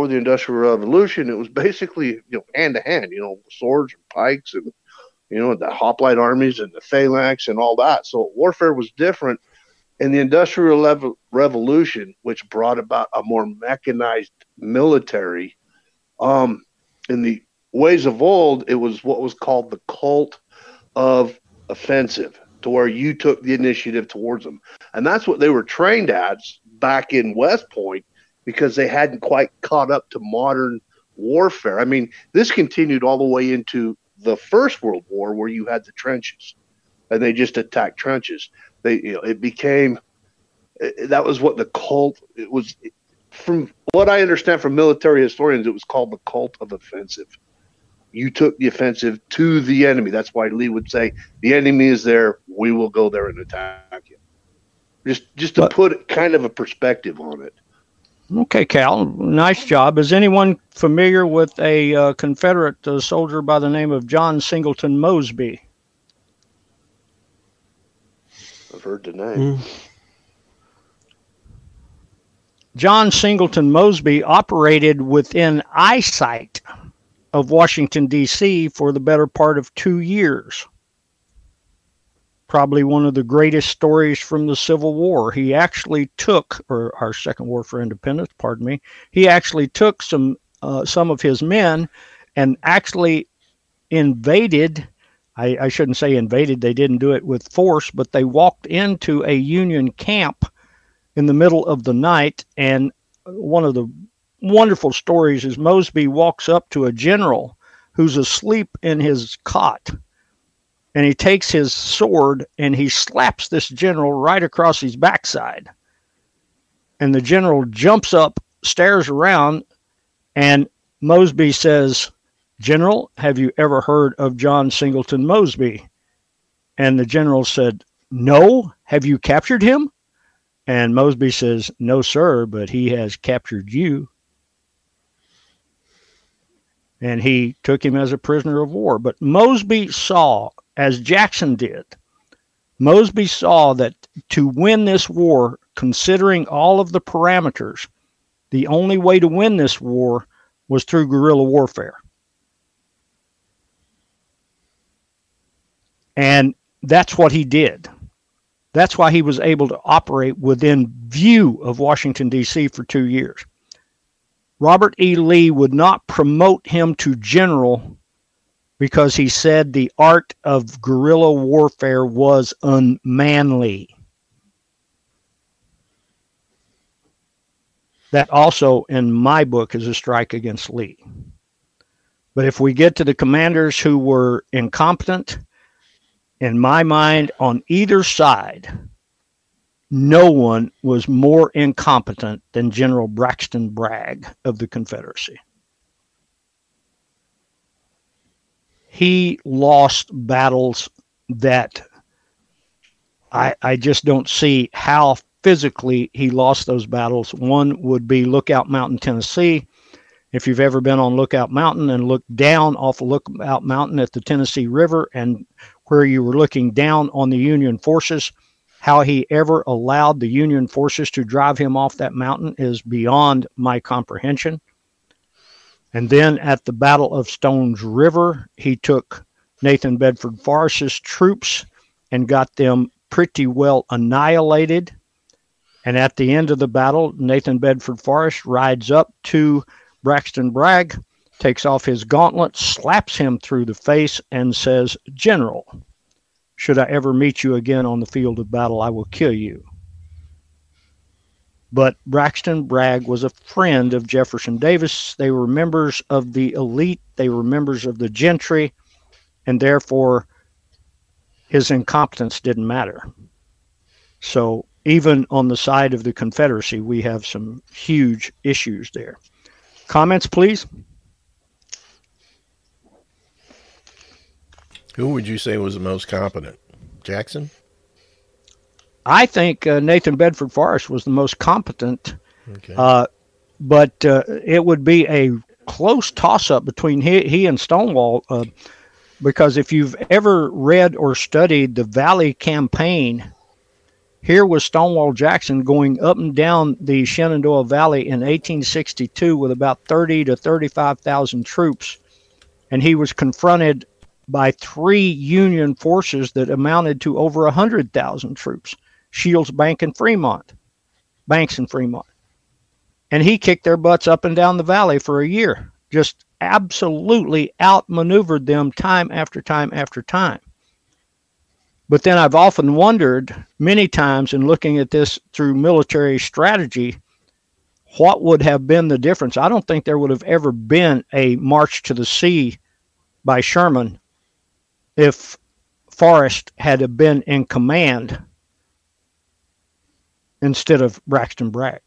Industrial Revolution, it was basically hand to hand, swords and pikes, and the hoplite armies and the phalanx and all that. So warfare was different. And the Industrial Revolution, which brought about a more mechanized military, in the ways of old, it was what was called the cult of offensive, to where you took the initiative towards them. And that's what they were trained as back in West Point, because they hadn't quite caught up to modern warfare. I mean, this continued all the way into the First World War, where you had the trenches, and they just attacked trenches. That was what the cult, it was, from what I understand from military historians, it was called the cult of offensive. You took the offensive to the enemy. That's why Lee would say, "The enemy is there. We will go there and attack you." Just to put kind of a perspective on it. Okay, Cal, nice job. Is anyone familiar with a Confederate soldier by the name of John Singleton Mosby? I've heard the name. John Singleton Mosby operated within eyesight of Washington, D.C. for the better part of 2 years. probably one of the greatest stories from the Civil War. He actually took, or our Second War for Independence, pardon me, he actually took some of his men and actually invaded, I shouldn't say invaded, they didn't do it with force, but they walked into a Union camp in the middle of the night. And one of the wonderful stories is Mosby walks up to a general who's asleep in his cot, and he takes his sword and he slaps this general right across his backside. And the general jumps up, stares around, and Mosby says, "General, have you ever heard of John Singleton Mosby?" And the general said, "No, have you captured him?" And Mosby says, "No, sir, but he has captured you." And he took him as a prisoner of war. But Mosby saw, as Jackson did, Mosby saw that to win this war, considering all of the parameters, the only way to win this war was through guerrilla warfare. And that's what he did. That's why he was able to operate within view of Washington, D.C. for 2 years. Robert E. Lee would not promote him to general because he said the art of guerrilla warfare was unmanly. That also, in my book, is a strike against Lee. But if we get to the commanders who were incompetent, in my mind, on either side, no one was more incompetent than General Braxton Bragg of the Confederacy. He lost battles that I just don't see how physically he lost those battles. One would be Lookout Mountain, Tennessee. If you've ever been on Lookout Mountain and looked down off of Lookout Mountain at the Tennessee River and where you were looking down on the Union forces, how he ever allowed the Union forces to drive him off that mountain is beyond my comprehension. And then at the Battle of Stone's River, he took Nathan Bedford Forrest's troops and got them pretty well annihilated. And at the end of the battle, Nathan Bedford Forrest rides up to Braxton Bragg, takes off his gauntlet, slaps him through the face, and says, "General, should I ever meet you again on the field of battle, I will kill you." But Braxton Bragg was a friend of Jefferson Davis. They were members of the elite. They were members of the gentry. And therefore, his incompetence didn't matter. So even on the side of the Confederacy, we have some huge issues there. Comments, please? Who would you say was the most competent? Jackson? I think Nathan Bedford Forrest was the most competent. Okay. But it would be a close toss-up between he and Stonewall, because if you've ever read or studied the Valley Campaign, here was Stonewall Jackson going up and down the Shenandoah Valley in 1862 with about 30,000 to 35,000 troops, and he was confronted by three Union forces that amounted to over 100,000 troops, Shields, Banks and Fremont. And he kicked their butts up and down the valley for a year, just absolutely outmaneuvered them time after time after time. But then I've often wondered many times in looking at this through military strategy, what would have been the difference? I don't think there would have ever been a march to the sea by Sherman if Forrest had been in command instead of Braxton Bragg.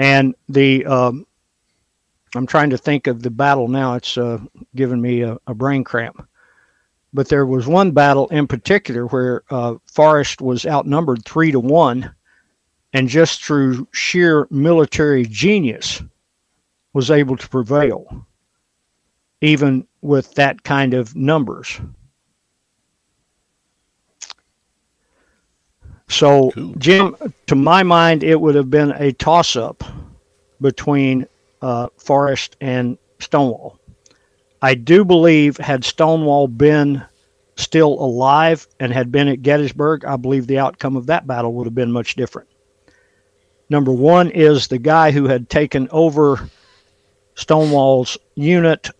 And the I'm trying to think of the battle now. It's giving me a brain cramp. But there was one battle in particular where Forrest was outnumbered 3-1, and just through sheer military genius was able to prevail, even with that kind of numbers. So, cool. Jim, to my mind, it would have been a toss-up between Forrest and Stonewall. I do believe had Stonewall been still alive and had been at Gettysburg, I believe the outcome of that battle would have been much different. Number one is the guy who had taken over Stonewall's unit,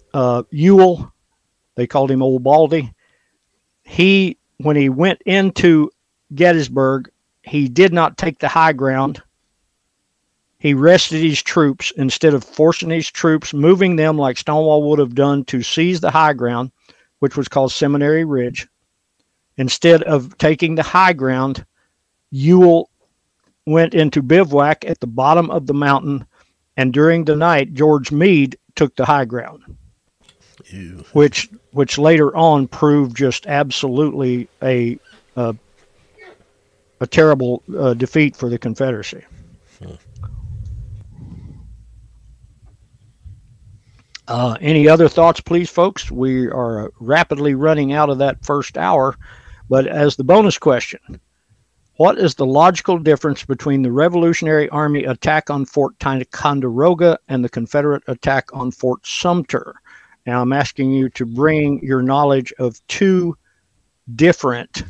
Ewell. They called him Old Baldy. He, when he went into Gettysburg, he did not take the high ground. He rested his troops instead of forcing his troops, moving them like Stonewall would have done to seize the high ground, which was called Seminary Ridge. Instead of taking the high ground, Ewell went into bivouac at the bottom of the mountain, and during the night, George Meade took the high ground, which later on proved just absolutely a terrible defeat for the Confederacy. Huh. Any other thoughts, please, folks? We are rapidly running out of that first hour, but as the bonus question, what is the logical difference between the Revolutionary Army attack on Fort Ticonderoga and the Confederate attack on Fort Sumter? Now, I'm asking you to bring your knowledge of two different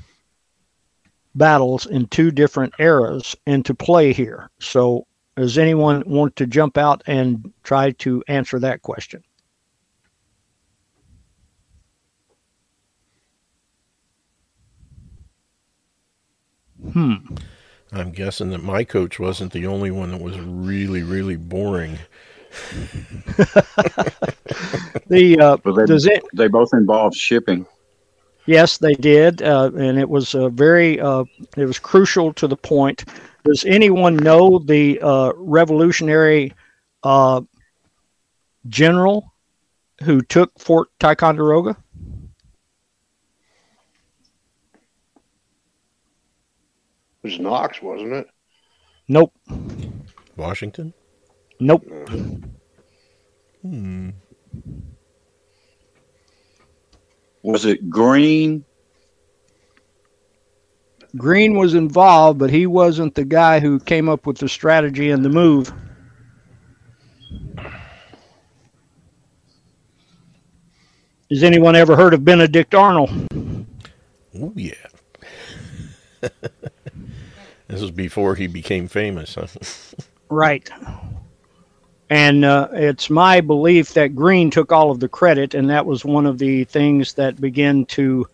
battles in two different eras into play here. So does anyone want to jump out and try to answer that question? I'm guessing that my coach wasn't the only one that was really, really boring. They both involved shipping. Yes, they did, and it was it was crucial to the point. Does anyone know the revolutionary general who took Fort Ticonderoga? It was Knox, wasn't it? Nope. Washington? Nope. Was it Greene? Greene was involved, but he wasn't the guy who came up with the strategy and the move. Has anyone ever heard of Benedict Arnold? Oh, yeah. This was before he became famous, huh? Right. And it's my belief that Greene took all of the credit, and that was one of the things that began to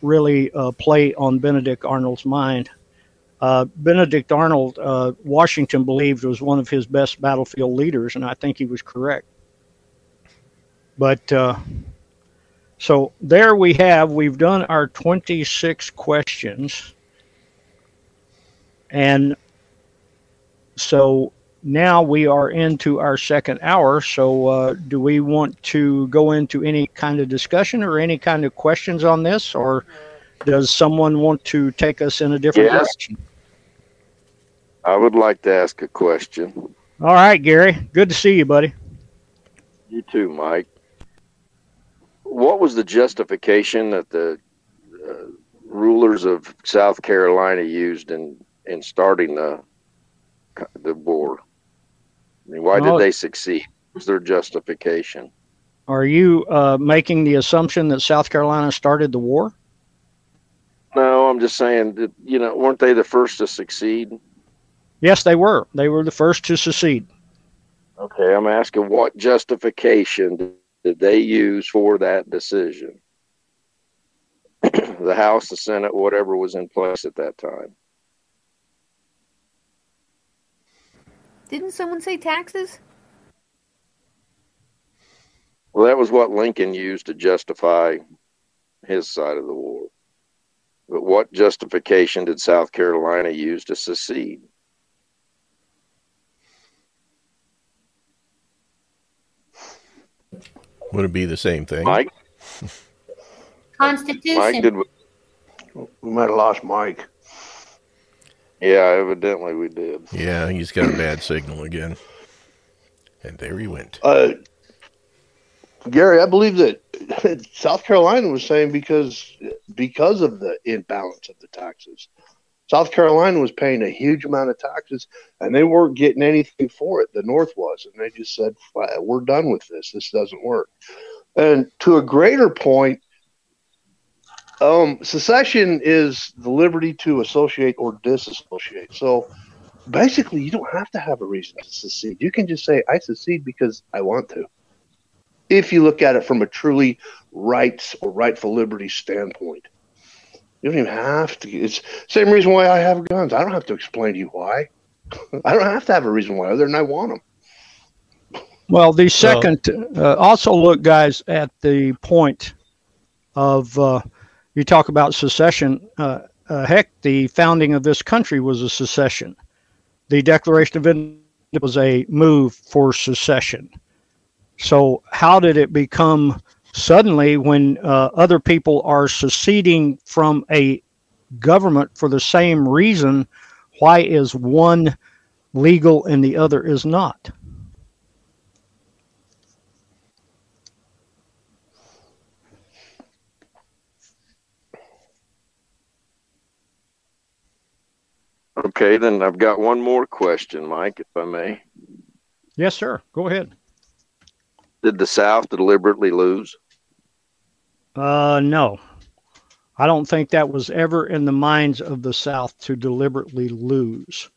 really play on Benedict Arnold's mind. Benedict Arnold, Washington believed, was one of his best battlefield leaders, and I think he was correct. But so there we have, we've done our 26 questions. And so now we are into our second hour, so do we want to go into any kind of discussion or any kind of questions on this, or does someone want to take us in a different direction? I would like to ask a question. All right, Gary. Good to see you, buddy. You too, Mike. What was the justification that the rulers of South Carolina used in starting the war? I mean, why did they succeed? What was their justification? Are you making the assumption that South Carolina started the war? No, I'm just saying that, you know, weren't they the first to succeed? Yes, they were. They were the first to secede. Okay, I'm asking what justification did they use for that decision? The House, the Senate, whatever was in place at that time. Didn't someone say taxes? Well, that was what Lincoln used to justify his side of the war. But what justification did South Carolina use to secede? Would it be the same thing? Mike? Constitution. Mike, we might have lost Mike. Yeah, evidently we did. Yeah, he's got a bad signal again. And there he went. Gary, I believe that South Carolina was saying because of the imbalance of the taxes. South Carolina was paying a huge amount of taxes, and they weren't getting anything for it. The North was, and they just said, we're done with this. This doesn't work. And to a greater point, Secession is the liberty to associate or disassociate. So basically, you don't have to have a reason to secede. You can just say, I secede because I want to. If you look at it from a truly rights or rightful liberty standpoint, you don't even have to. It's the same reason why I have guns. I don't have to explain to you why. I don't have to have a reason why other than I want them. Well, the second, also look, guys, at the point of, you talk about secession. Heck, the founding of this country was a secession. The Declaration of Independence was a move for secession. So how did it become suddenly when other people are seceding from a government for the same reason? Why is one legal and the other is not? Okay, then I've got one more question, Mike, if I may. Yes, sir. Go ahead. Did the South deliberately lose? No. I don't think that was ever in the minds of the South to deliberately lose.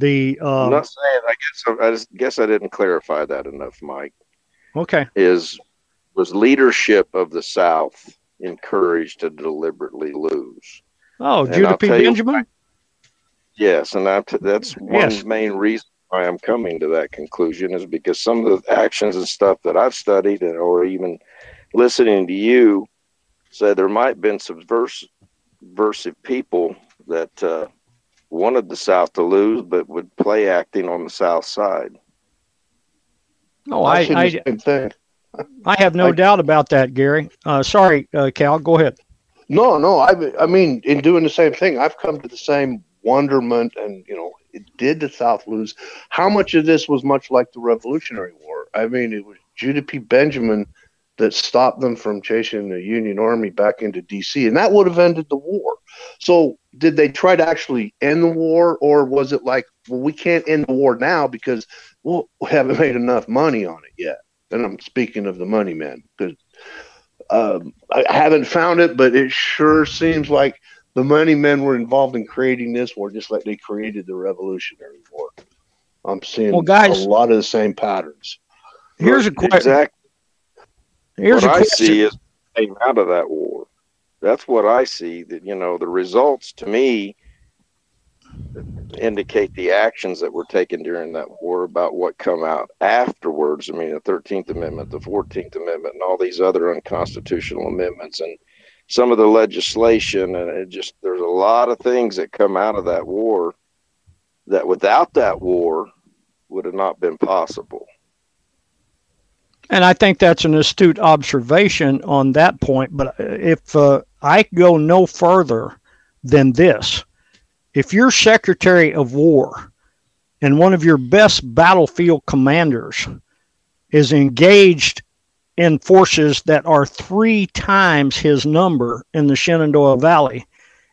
I'm not saying. I guess I didn't clarify that enough, Mike. Okay. Was leadership of the South encouraged to deliberately lose? Oh, and Judah P. Benjamin? Yes, and that's one main reason why I'm coming to that conclusion is because some of the actions and stuff that I've studied or even listening to you say there might have been subversive people that wanted the South to lose but would play acting on the South side. No, I have no doubt about that, Gary. Sorry, Cal, go ahead. No, I mean, in doing the same thing, I've come to the same wonderment and, you know, did the South lose? How much of this was much like the Revolutionary War? I mean, it was Judah P. Benjamin that stopped them from chasing the Union Army back into D.C., and that would have ended the war. So did they try to actually end the war, or was it like, well, we can't end the war now because, well, we haven't made enough money on it yet? And I'm speaking of the money man, because I haven't found it, but it sure seems like the money men were involved in creating this war just like they created the Revolutionary War. I'm seeing a lot of the same patterns. Here's a question. Exactly. What I see is came out of that war. That's what I see. That, you know, the results to me indicate the actions that were taken during that war about what come out afterwards. I mean, the 13th Amendment, the 14th Amendment, and all these other unconstitutional amendments, and some of the legislation, and it just, there's a lot of things that come out of that war that without that war would have not been possible. And I think that's an astute observation on that point. But if I go no further than this, if you're Secretary of War and one of your best battlefield commanders is engaged in forces that are 3 times his number in the Shenandoah Valley,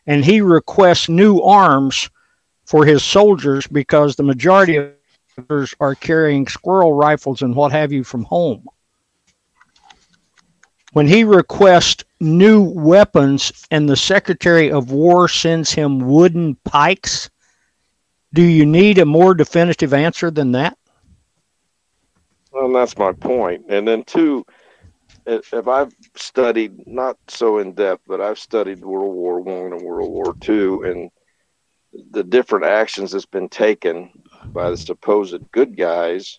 and he requests new arms for his soldiers because the majority of soldiers are carrying squirrel rifles and what have you from home. When he requests new weapons and the Secretary of War sends him wooden pikes, do you need a more definitive answer than that? Well, that's my point. And then, two, if I've studied, not so in depth, but I've studied World War I and World War II and the different actions that's been taken by the supposed good guys,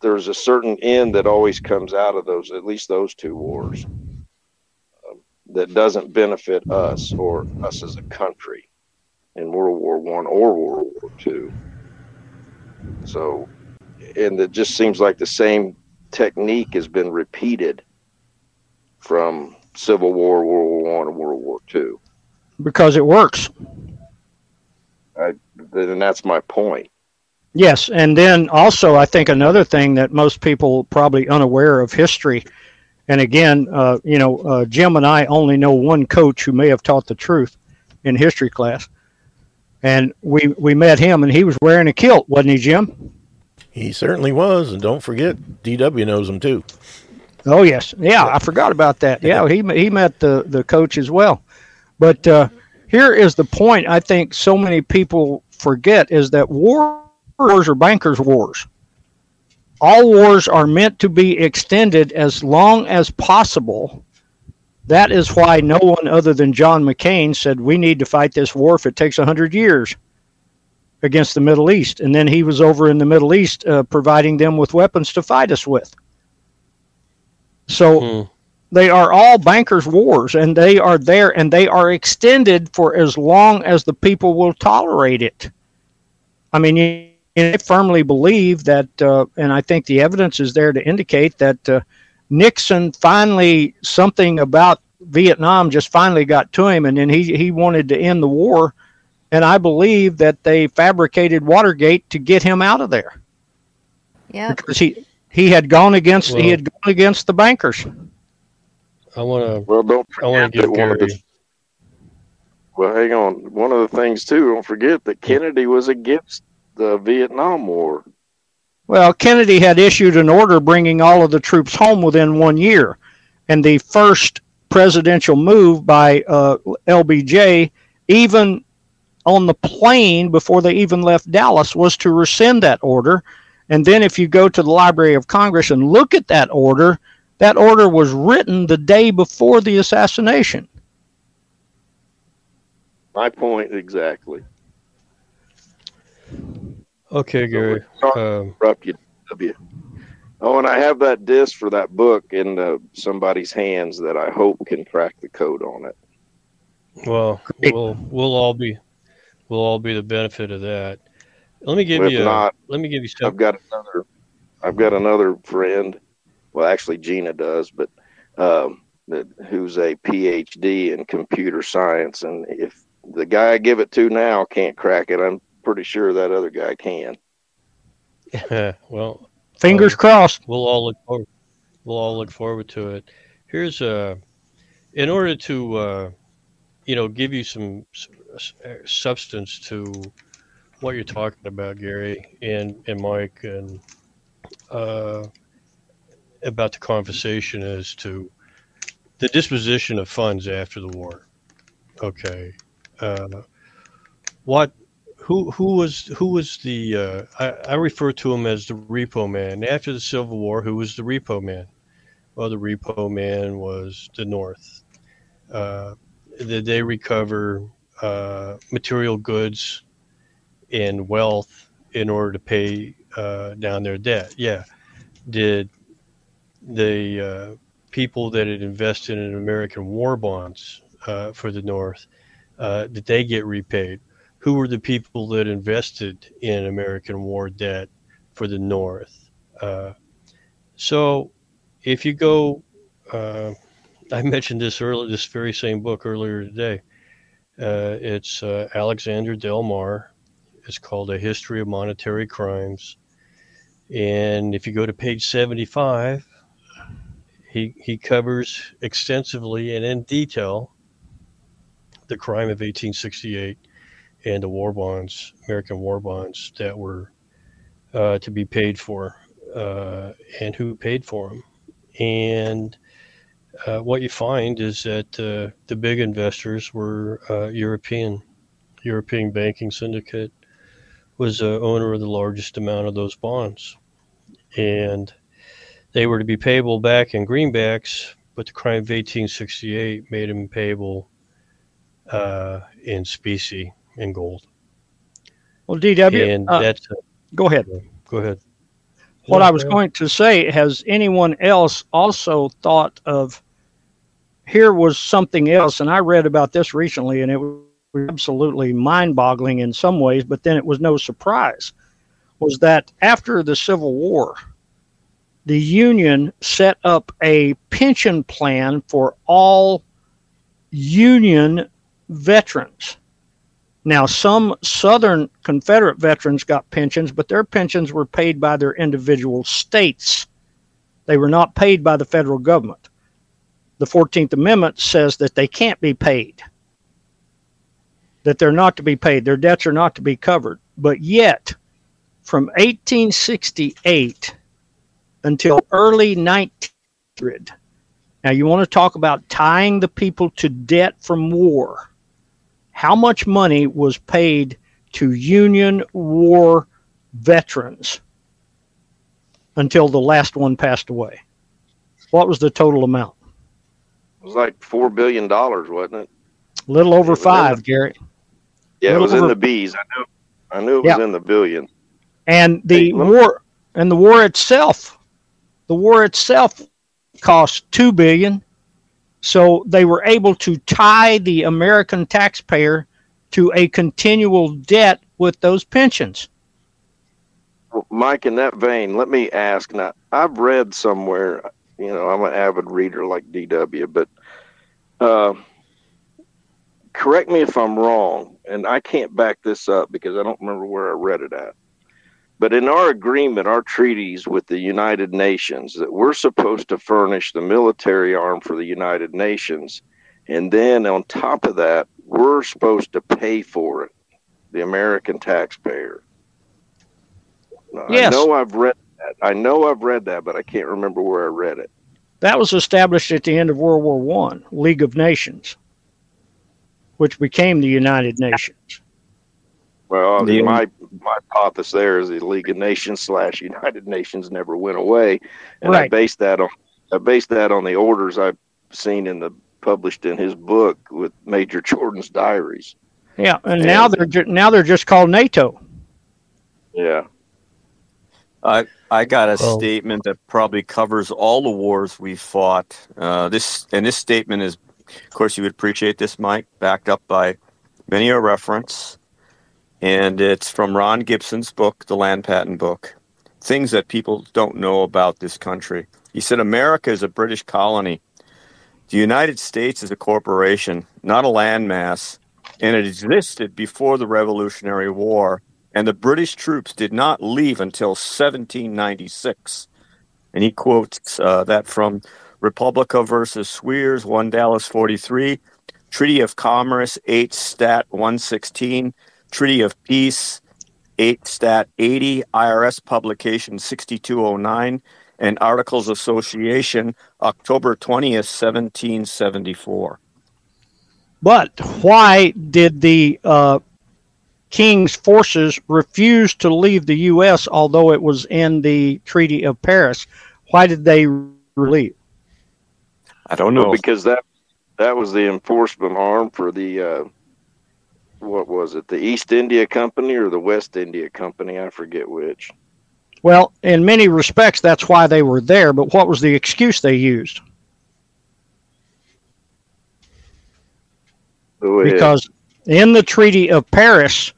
there's a certain end that always comes out of those, at least those two wars, that doesn't benefit us or us as a country in World War I or World War II. So... and it just seems like the same technique has been repeated from Civil War, World War I, and World War II. Because it works. And that's my point. Yes, and then also I think another thing that most people probably unaware of history, and again, you know, Jim and I only know one coach who may have taught the truth in history class, and we met him, and he was wearing a kilt, wasn't he, Jim? He certainly was, and don't forget, DW knows him too. Oh, yes. Yeah, I forgot about that. Yeah, he met the coach as well. But here is the point I think so many people forget is that wars are bankers' wars. All wars are meant to be extended as long as possible. That is why no one other than John McCain said, we need to fight this war if it takes 100 years against the Middle East. And then he was over in the Middle East providing them with weapons to fight us with. So they are all bankers' wars, and they are there, and they are extended for as long as the people will tolerate it. I mean, I firmly believe that, and I think the evidence is there to indicate that Nixon finally, something about Vietnam just finally got to him, and then he wanted to end the war. And I believe that they fabricated Watergate to get him out of there. Yeah, because he had gone against the bankers. I want to. Well, don't forget that one of the. Well, hang on. One of the things too, don't forget that Kennedy was against the Vietnam War. Well, Kennedy had issued an order bringing all of the troops home within 1 year. And the first presidential move by LBJ, even on the plane before they even left Dallas, was to rescind that order. And then if you go to the Library of Congress and look at that order was written the day before the assassination. My point exactly. Okay, Gary. Oh, and I have that disc for that book in somebody's hands that I hope can crack the code on it. Well, we'll all be the benefit of that. Let me give you. Let me give you stuff. I've got another friend. Well, actually, Gina does, but who's a PhD in computer science, and if the guy I give it to now can't crack it, I'm pretty sure that other guy can. Well, fingers crossed. We'll all look forward to it. Here's in order to give you some substance to what you're talking about, Gary and Mike, and about the conversation as to the disposition of funds after the war. Okay, who was the I refer to him as the repo man. After the Civil War, who was the repo man? Well, the repo man was the North. They recover material goods and wealth in order to pay down their debt. Yeah. Did the people that had invested in American war bonds for the North, did they get repaid? Who were the people that invested in American war debt for the North? So if you go, I mentioned this earlier, this very same book earlier today. It's Alexander Del Mar. It's called A History of Monetary Crimes. And if you go to page 75, he covers extensively and in detail the crime of 1868. And the war bonds, American war bonds that were to be paid for, and who paid for them. And what you find is that the big investors were European banking syndicate was the owner of the largest amount of those bonds. And they were to be payable back in greenbacks, but the crime of 1868 made them payable in specie. In gold. Well, DW, and that's go ahead. Go ahead. What I was going to say, has anyone else also thought of, here was something else, and I read about this recently, and it was absolutely mind-boggling in some ways, but then it was no surprise, was that after the Civil War, the Union set up a pension plan for all Union veterans. Now, some Southern Confederate veterans got pensions, but their pensions were paid by their individual states. They were not paid by the federal government. The 14th Amendment says that they can't be paid, that they're not to be paid. Their debts are not to be covered. But yet, from 1868 until early 19 hatred. Now, you want to talk about tying the people to debt from war. How much money was paid to Union war veterans until the last one passed away? What was the total amount? It was like $4 billion, wasn't it? A little over five, Gary. Yeah, it was in the B's. I knew it was in the billion. And the war itself cost $2 billion. So they were able to tie the American taxpayer to a continual debt with those pensions. Well, Mike, in that vein, let me ask. Now, I've read somewhere, you know, I'm an avid reader like DW, but correct me if I'm wrong, and I can't back this up because I don't remember where I read it at. But in our agreement, our treaties with the United Nations, that we're supposed to furnish the military arm for the United Nations. And then on top of that, we're supposed to pay for it, the American taxpayer. Now, yes. I know I've read that, but I can't remember where I read it. That was established at the end of World War I, League of Nations, which became the United Nations. Well, my hypothesis there is the League of Nations / United Nations never went away, and right. I based that on the orders I've seen published in his book with Major Jordan's diaries. Yeah, and now they're just called NATO. Yeah, I got a statement that probably covers all the wars we fought. This statement is, of course, you would appreciate this, Mike, backed up by many a reference. And it's from Ron Gibson's book, The Land Patent Book, Things That People Don't Know About This Country. He said, America is a British colony. The United States is a corporation, not a landmass, and it existed before the Revolutionary War, and the British troops did not leave until 1796. And he quotes that from Republica versus Swears, 1 Dallas 43, Treaty of Commerce, 8 Stat 116, Treaty of Peace, 8 Stat 80, IRS Publication 6209, and Articles Association, October 20th, 1774. But why did the King's forces refuse to leave the U.S., although it was in the Treaty of Paris? Why did they leave? I don't know. Well, because that was the enforcement arm for the... what was it, the East India Company or the West India Company? I forget which. Well, in many respects, that's why they were there, but what was the excuse they used? Because in the Treaty of Paris,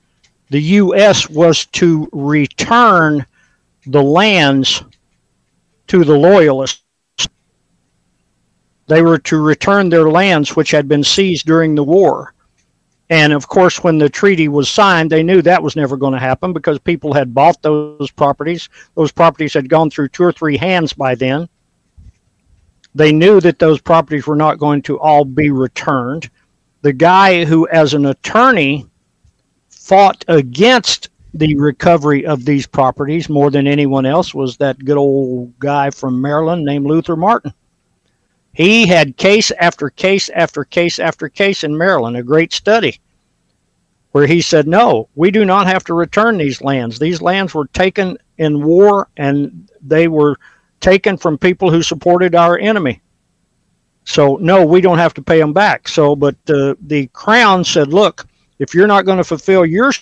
the U.S. was to return the lands to the Loyalists. They were to return their lands, which had been seized during the war. And, of course, when the treaty was signed, they knew that was never going to happen because people had bought those properties. Those properties had gone through 2 or 3 hands by then. They knew that those properties were not going to all be returned. The guy who, as an attorney, fought against the recovery of these properties more than anyone else was that good old guy from Maryland named Luther Martin. He had case after case after case after case in Maryland, a great study, where he said, no, we do not have to return these lands. These lands were taken in war, and they were taken from people who supported our enemy. So, no, we don't have to pay them back. So, but the crown said, look, if you're not going to fulfill your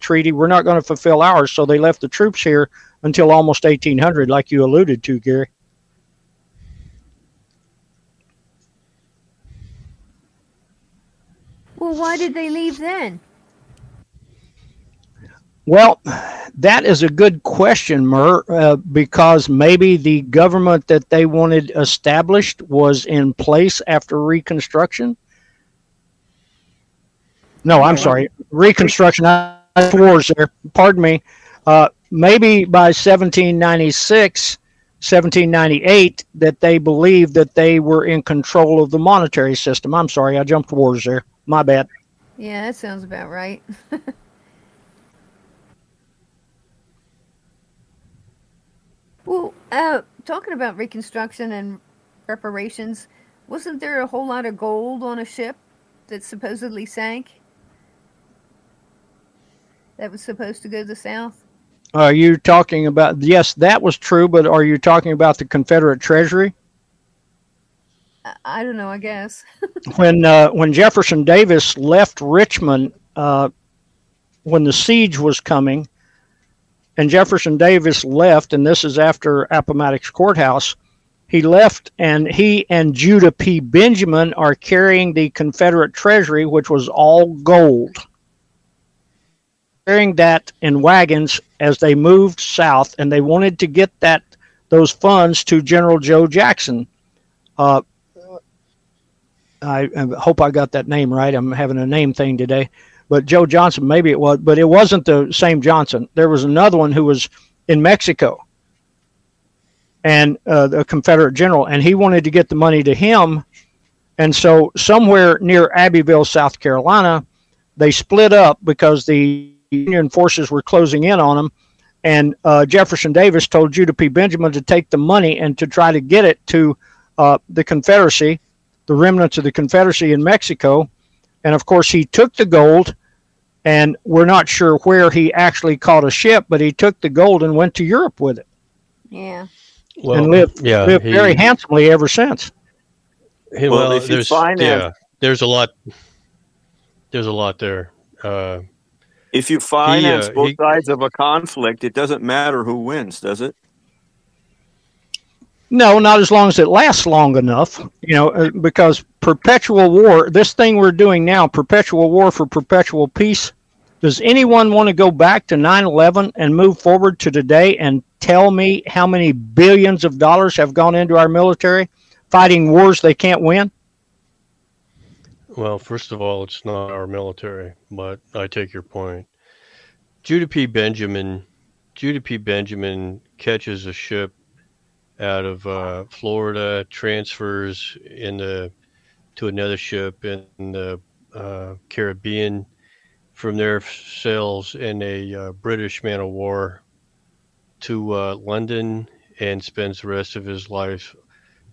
treaty, we're not going to fulfill ours. So they left the troops here until almost 1800, like you alluded to, Gary. Well, why did they leave then? Well, that is a good question, Murr, because maybe the government that they wanted established was in place after Reconstruction. No, I'm sorry. Reconstruction, wars there. Pardon me. Maybe by 1796, 1798, that they believed that they were in control of the monetary system. I'm sorry. I jumped wars there. My bad. Yeah, that sounds about right. Well, talking about Reconstruction and reparations, wasn't there a whole lot of gold on a ship that supposedly sank? That was supposed to go to the South? Are you talking about, yes, that was true, but are you talking about the Confederate Treasury? I don't know, I guess. When Jefferson Davis left Richmond, when the siege was coming, and Jefferson Davis left, and this is after Appomattox Courthouse, he left, and he and Judah P. Benjamin are carrying the Confederate Treasury, which was all gold. Carrying that in wagons as they moved south, and they wanted to get that those funds to General Joe Jackson. I hope I got that name right. I'm having a name thing today. But Joe Johnson, maybe it was, but it wasn't the same Johnson. There was another one who was in Mexico, and a Confederate general, and he wanted to get the money to him. And so somewhere near Abbeville, South Carolina, they split up because the Union forces were closing in on them. And Jefferson Davis told Judah P. Benjamin to take the money and to try to get it to the Confederacy, the remnants of the Confederacy in Mexico. And of course, he took the gold, and we're not sure where he actually caught a ship, but he took the gold and went to Europe with it. Yeah. Well, and lived very handsomely ever since. Well, if you find out, there's a lot. There's a lot there. If you finance both sides of a conflict, it doesn't matter who wins, does it? No, not as long as it lasts long enough, you know, because perpetual war, this thing we're doing now, perpetual war for perpetual peace. Does anyone want to go back to 9/11 and move forward to today and tell me how many billions of dollars have gone into our military fighting wars they can't win? Well, first of all, it's not our military, but I take your point. Judah P. Benjamin catches a ship out of Florida, transfers to another ship in the Caribbean. From there, sails in a British man of war to London and spends the rest of his life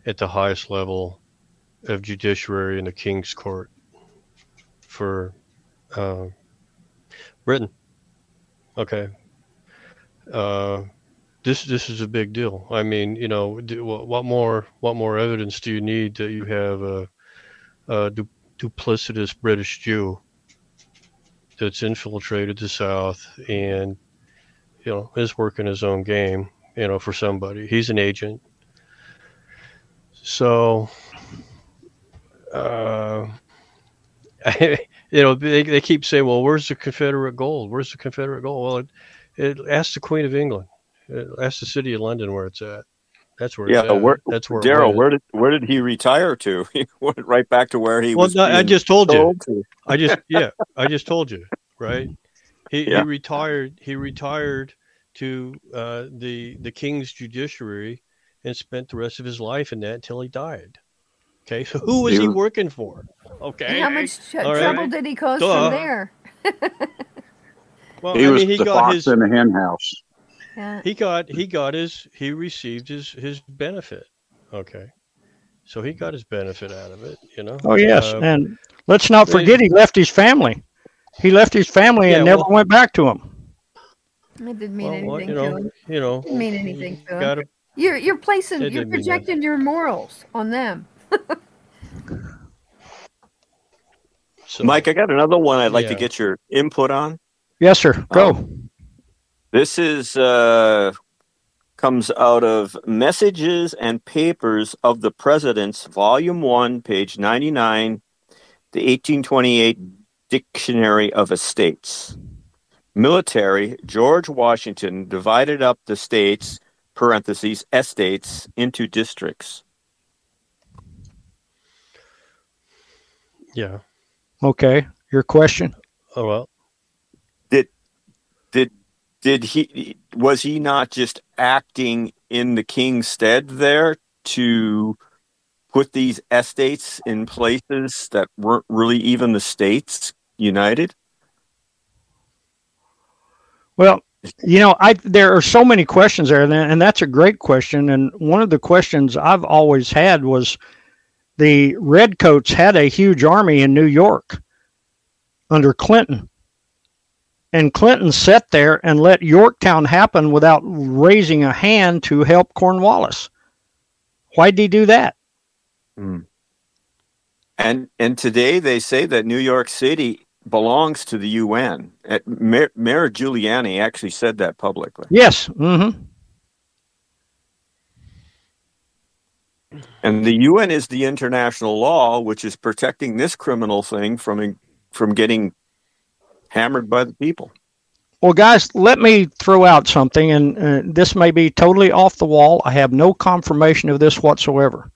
at the highest level of judiciary in the King's Court for Britain. Okay. This is a big deal. I mean, you know, what more evidence do you need that you have a duplicitous British Jew that's infiltrated the South and, you know, is working his own game, you know, for somebody. He's an agent. So, you know, they keep saying, well, where's the Confederate gold? Where's the Confederate gold? Well, ask the Queen of England. Ask the city of London where it's at. That's where. Yeah, that's where. Darryl, where did he retire to? He went right back to where he was. Well, I just told you. I just told you, right? He retired. He retired to the King's judiciary and spent the rest of his life in that until he died. Okay, so who was he working for? Okay, and how much trouble did he cause from there? Well, he the got fox his in the hen house. He received his benefit. Okay. So he got his benefit out of it, you know? Oh, yes. And let's not forget he left his family. He left his family and never went back to him. It didn't mean anything to him. You know, it didn't mean anything to him. You're projecting your morals on them. So, Mike, I got another one I'd like to get your input on. Yes, sir. Go. This is comes out of Messages and Papers of the Presidents, Volume 1, page 99, the 1828 Dictionary of Estates. Military, George Washington divided up the states, parentheses, estates, into districts. Yeah. Okay. Your question? Oh, well. Was he not just acting in the king's stead there to put these estates in places that weren't really even the states united? Well, You know, there are so many questions there, and that's a great question. And one of the questions I've always had was the Redcoats had a huge army in New York under Clinton. And Clinton sat there and let Yorktown happen without raising a hand to help Cornwallis. Why did he do that? Mm. And today they say that New York City belongs to the UN. Mayor Giuliani actually said that publicly. Yes. Mm-hmm. And the UN is the international law, which is protecting this criminal thing from getting hammered by the people. Well, guys, let me throw out something, and this may be totally off the wall. I have no confirmation of this whatsoever.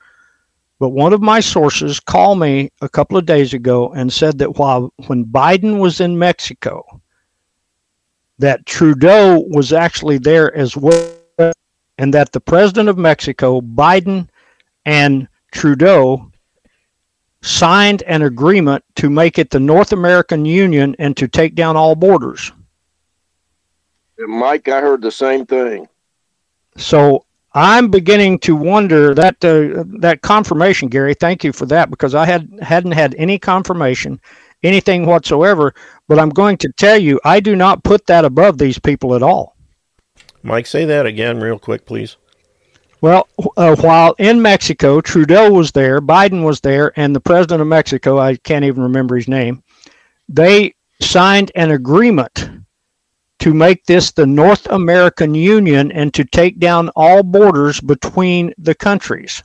But one of my sources called me a couple of days ago and said that when Biden was in Mexico, that Trudeau was actually there as well, and that the president of Mexico, Biden and Trudeau, signed an agreement to make it the North American Union and to take down all borders. Mike, I heard the same thing. So I'm beginning to wonder that that confirmation, Gary, thank you for that, because I hadn't had any confirmation, anything whatsoever. But I'm going to tell you, I do not put that above these people at all. Mike, say that again real quick, please. Well, while in Mexico, Trudeau was there, Biden was there, and the president of Mexico, I can't even remember his name, they signed an agreement to make this the North American Union and to take down all borders between the countries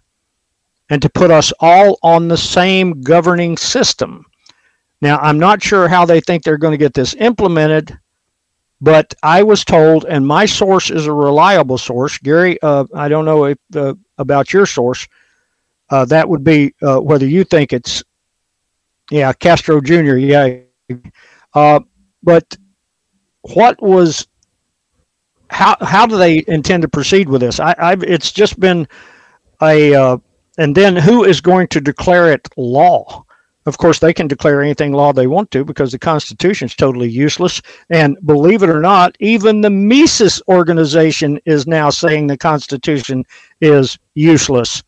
and to put us all on the same governing system. Now, I'm not sure how they think they're going to get this implemented, but I was told, and my source is a reliable source. Gary, I don't know if, about your source. That would be whether you think it's, yeah, Castro Jr., yeah. But what was, how do they intend to proceed with this? It's just been a, and then who is going to declare it law? Of course, they can declare anything law they want to because the Constitution is totally useless. And believe it or not, even the Mises organization is now saying the Constitution is useless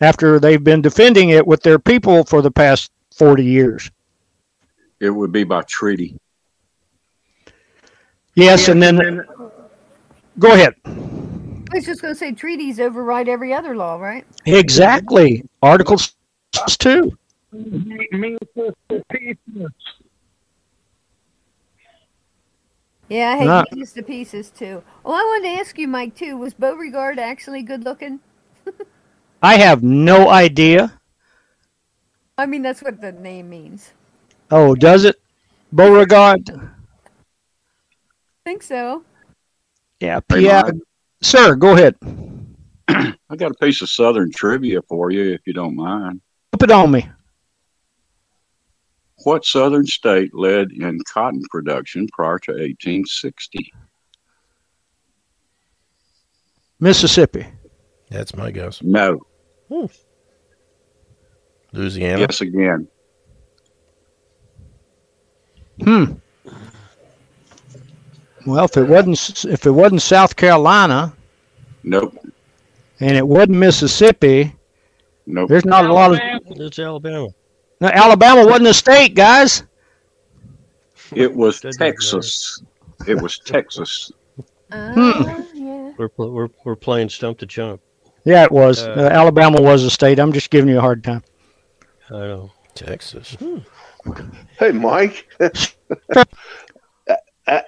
after they've been defending it with their people for the past 40 years. It would be by treaty. Yes, and then go ahead. I was just going to say treaties override every other law, right? Exactly. Article 2. Yeah, I hate pieces to pieces too. Oh, I wanted to ask you, Mike, too. Was Beauregard actually good looking? I have no idea. I mean, that's what the name means. Oh, does it? Beauregard? I think so. Yeah, Pierre. Sir, go ahead. I got a piece of Southern trivia for you, if you don't mind. Put it on me. What Southern state led in cotton production prior to 1860? Mississippi. That's my guess. No. Hmm. Louisiana. Yes, again. Hmm. Well, if it wasn't South Carolina, nope, and it wasn't Mississippi, nope. There's not Alabama. A lot of. It's Alabama. No, Alabama wasn't a state, guys. It was Texas. It was Texas. Yeah. We're playing stump to chump. Yeah, it was. Alabama was a state. I'm just giving you a hard time. I know. Texas. Hmm. Hey, Mike.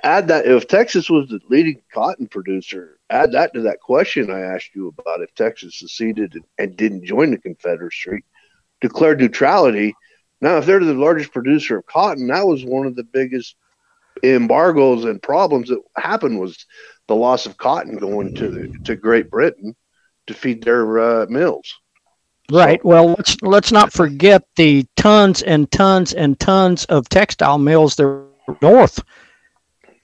Add that if Texas was the leading cotton producer, add that to that question I asked you about if Texas seceded and didn't join the Confederacy, declared neutrality. Now, if they're the largest producer of cotton, that was one of the biggest embargoes and problems that happened was the loss of cotton going to Great Britain to feed their mills. Right. Well, let's not forget the tons and tons and tons of textile mills that were north.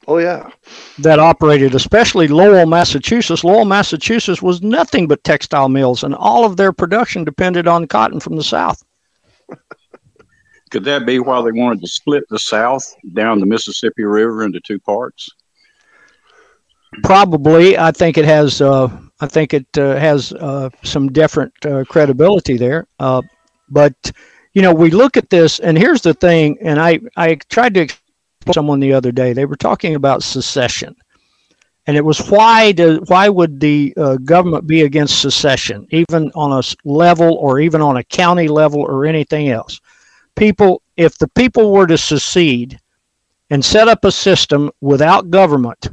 Oh, yeah. That operated, especially Lowell, Massachusetts. Lowell, Massachusetts was nothing but textile mills, and all of their production depended on cotton from the South. Could that be why they wanted to split the South down the Mississippi River into two parts? probably. I think it has. I think it has some different credibility there. But you know, we look at this, and here's the thing. And I tried to explain to someone the other day. They were talking about secession, and it was why would the government be against secession, even on a level or even on a county level or anything else? People, if the people were to secede and set up a system without government,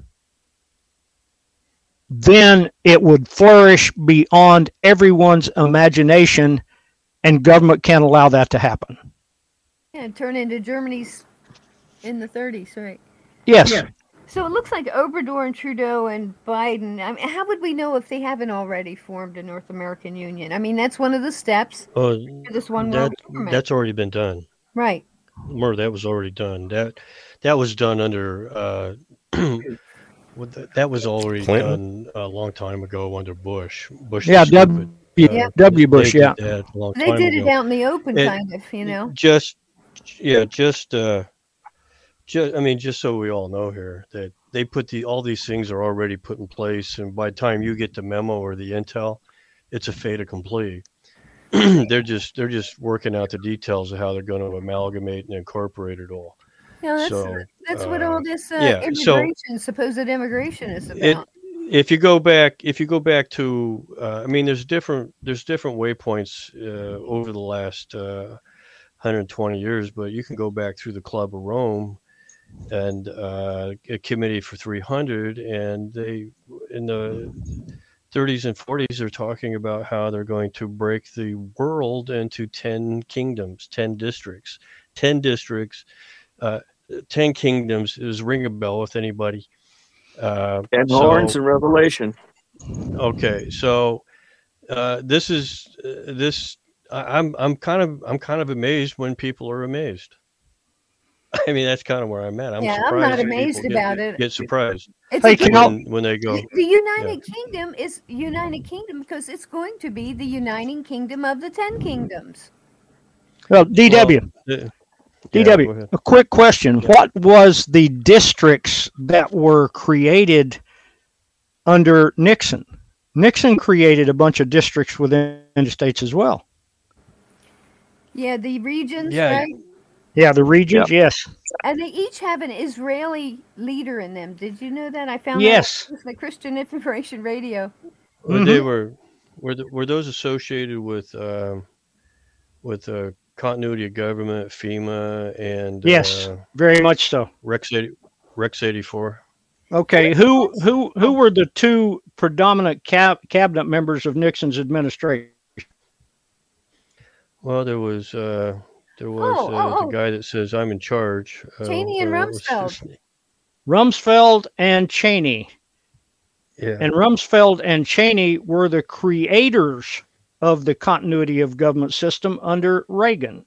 then it would flourish beyond everyone's imagination, and government can't allow that to happen. Yeah, and turn into Germany's in the 30s, right? Yes. Yeah. So it looks like Obrador and Trudeau and Biden, I mean, how would we know if they haven't already formed a North American Union? I mean, that's one of the steps to this one world government. That's already been done. Right. Remember, that was already done. That was done under, that was already Clinton? Done a long time ago under Bush. W. Bush, yeah. They did it out in the open, kind of, you know. I mean, just so we all know here that they put all these things are already put in place, and by the time you get the memo or the intel, it's a fait accompli. They're just working out the details of how they're going to amalgamate and incorporate it all. Yeah, that's what all this immigration, supposed immigration, is about. If you go back to, I mean, there's different waypoints over the last 120 years, but you can go back through the Club of Rome and a committee for 300, and they in the 30s and 40s are talking about how they're going to break the world into 10 kingdoms, 10 districts. 10 districts, 10 kingdoms is ring a bell with anybody. And horns and Revelation. Okay, so this. I'm kind of amazed when people are amazed. I mean, that's kind of where I'm at. I'm not amazed about it. Get surprised when they go. The United Kingdom is United Kingdom because it's going to be the uniting kingdom of the 10 kingdoms. Well, DW, a quick question. Yeah. What was the districts that were created under Nixon? Nixon created a bunch of districts within the states as well. Yeah, the regions, right? Yeah, the regions, yes. And they each have an Israeli leader in them. Did you know that? I found that on the Christian Information Radio. Well, mm-hmm. They were those associated with continuity of government, FEMA, and yes, very much so. Rex 84. Okay, who were the two predominant cabinet members of Nixon's administration? Well, there was the guy that says I'm in charge. Cheney and Rumsfeld. Rumsfeld and Cheney. Yeah. And Rumsfeld and Cheney were the creators of the continuity of government system under Reagan.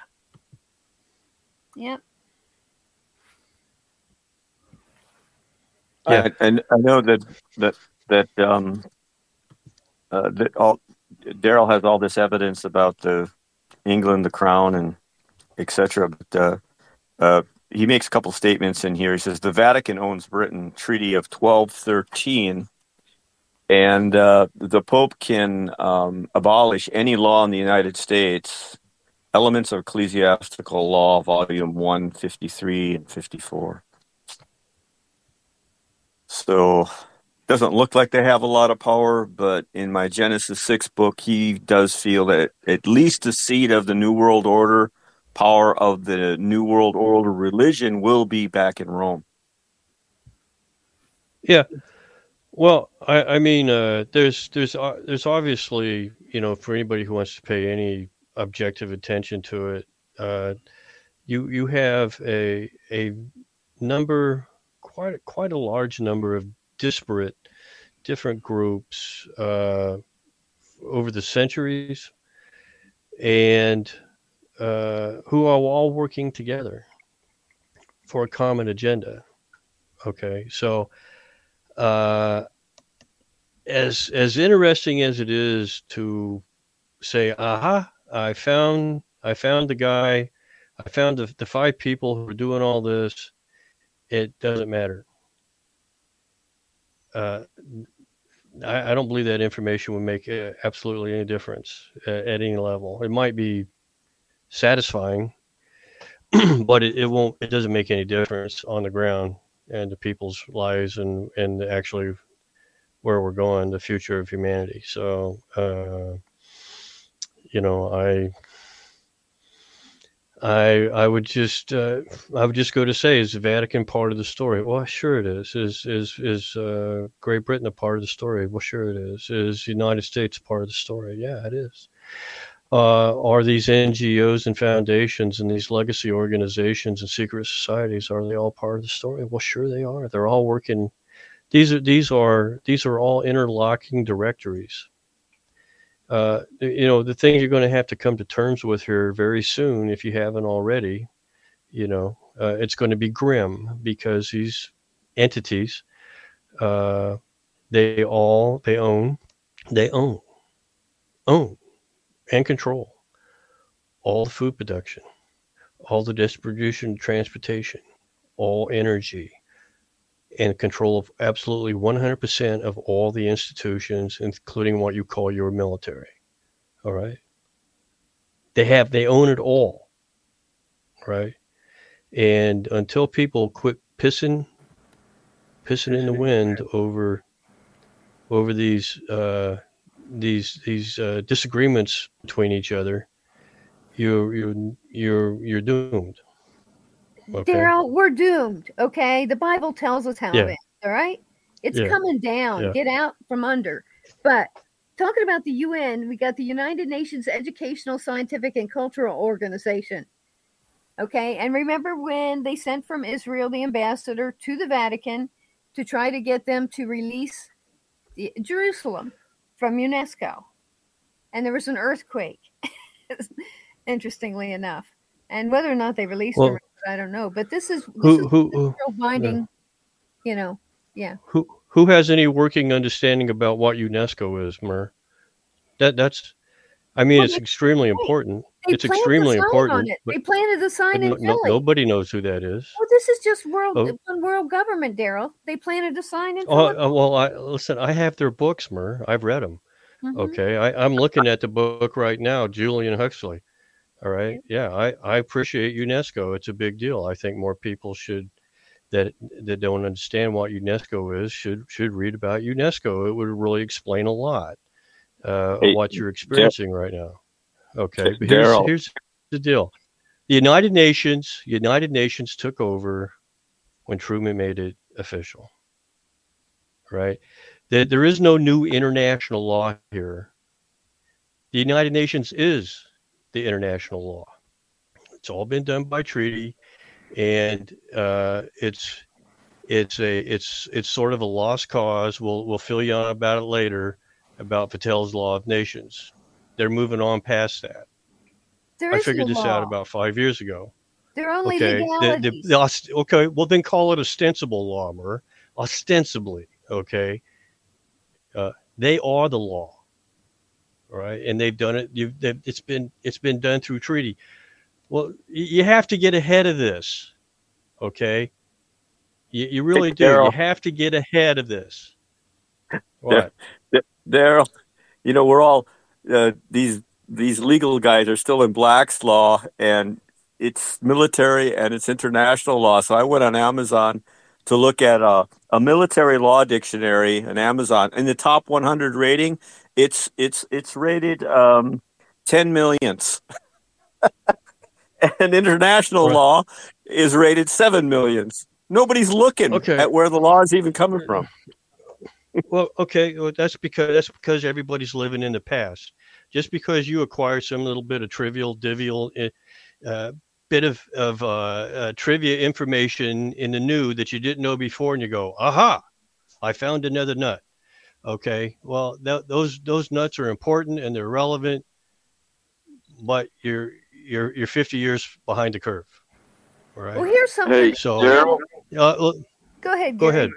Yep. Yeah. And I know that all Darrell has all this evidence about the England, the Crown, and etc. But he makes a couple statements in here. He says the Vatican owns Britain, Treaty of 1213, and the Pope can abolish any law in the United States. Elements of Ecclesiastical Law, Volume 153 and 54. So doesn't look like they have a lot of power, but in my Genesis 6 book, he does feel that at least the seed of the New World Order, power of the New World Order religion will be back in Rome. Yeah. Well, I mean, there's obviously, you know, for anybody who wants to pay any objective attention to it, you have a number, quite a large number of disparate, different groups over the centuries, and who are all working together for a common agenda. Okay, so as interesting as it is to say, "Aha! I found the guy. I found the five people who are doing all this." It doesn't matter. I don't believe that information would make absolutely any difference at any level. It might be satisfying, but it won't. It doesn't make any difference on the ground and to people's lives and actually where we're going, the future of humanity. So, you know, I would just go to say, is the Vatican part of the story? Well, sure it is. Is Great Britain a part of the story? Well, sure it is. Is the United States part of the story? Yeah, it is. Are these NGOs and foundations and these legacy organizations and secret societies, are they all part of the story? Well, sure they are. They're all working. These are all interlocking directories. You know, the thing you're going to have to come to terms with here very soon, if you haven't already, you know, it's going to be grim, because these entities, they own and control all the food production, all the distribution, transportation, all energy, and control of absolutely 100% of all the institutions, including what you call your military. All right. They own it all. Right. And until people quit pissing in the wind over these disagreements between each other, you're doomed. Okay. Daryl, we're doomed. Okay, the Bible tells us how it is. All right, it's coming down. Get out from under. But talking about the UN, we got the United Nations Educational, Scientific, and Cultural Organization. Okay, and remember when they sent from Israel the ambassador to the Vatican to try to get them to release Jerusalem from UNESCO, and there was an earthquake. Interestingly enough, and whether or not they released them, I don't know, but this is real binding, you know. Yeah. Who has any working understanding about what UNESCO is, Myr? It's extremely important. It's extremely important. They planted a sign in Philly. Nobody knows who that is. Well, this is just world government, Daryl. They planted a sign in Philly. Well, I have their books, Myr. I've read them. Mm-hmm. Okay, I'm looking at the book right now, Julian Huxley. All right. Yeah, I appreciate UNESCO. It's a big deal. I think more people that don't understand what UNESCO is should read about UNESCO. It would really explain a lot of what you're experiencing right now. Okay. But here's the deal. The United Nations took over when Truman made it official. Right? There is no new international law here. The United Nations is the international law. It's all been done by treaty, and it's sort of a lost cause. We'll fill you on about it later, about Vattel's Law of Nations. They're moving on past that. I figured this out about 5 years ago. They're only legalities. Okay, well then call it ostensible law, Myr. Ostensibly, okay. They are the law. All right, and they've done it. It's been done through treaty. Well, you have to get ahead of this, okay? You really do. Daryl, you have to get ahead of this. What, Daryl? You know, we're all these legal guys are still in Black's Law, and it's military and it's international law. So I went on Amazon to look at a military law dictionary on Amazon, in the top 100 rating. It's rated 10 millionths. And international law is rated 7 millionths. Nobody's looking at where the law is even coming from. Well, okay, well, that's because everybody's living in the past. Just because you acquire some little bit of trivia information in the new that you didn't know before, and you go, aha, I found another nut. Okay, well, those nuts are important and they're relevant, but you're 50 years behind the curve. All right. Well, here's something. Hey, so, Daryl, go ahead.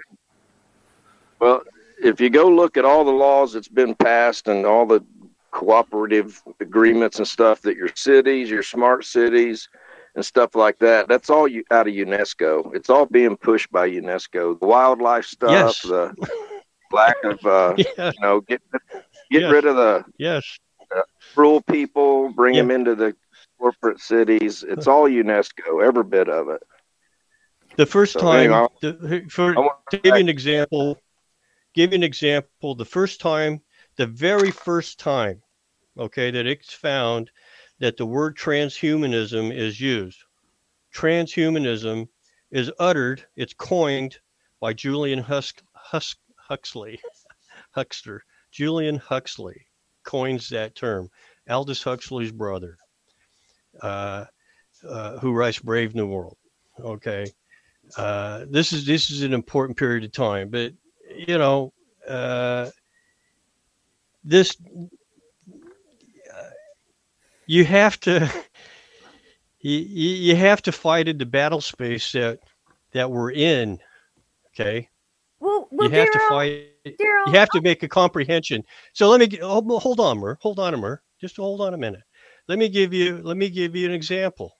Well, if you go look at all the laws that's been passed and all the cooperative agreements and stuff that your cities, your smart cities, and stuff like that, that's all out of UNESCO. It's all being pushed by UNESCO. The wildlife stuff. Yes. lack of, yeah. you know, get yes. rid of the yes. Rural people, bring yep. them into the corporate cities. It's all UNESCO, every bit of it. The first time, anyway, to give you an example, the first time, the very first time, okay, that it's found that the word transhumanism is used. Transhumanism is uttered, it's coined by Julian Huxley. Julian Huxley coins that term, Aldous Huxley's brother, who writes Brave New World. Okay, this is an important period of time, but you know, this you have to fight in the battle space that we're in. Okay. Well, you have to make a comprehension. So let me hold on, Mer. Just hold on a minute. Let me give you an example.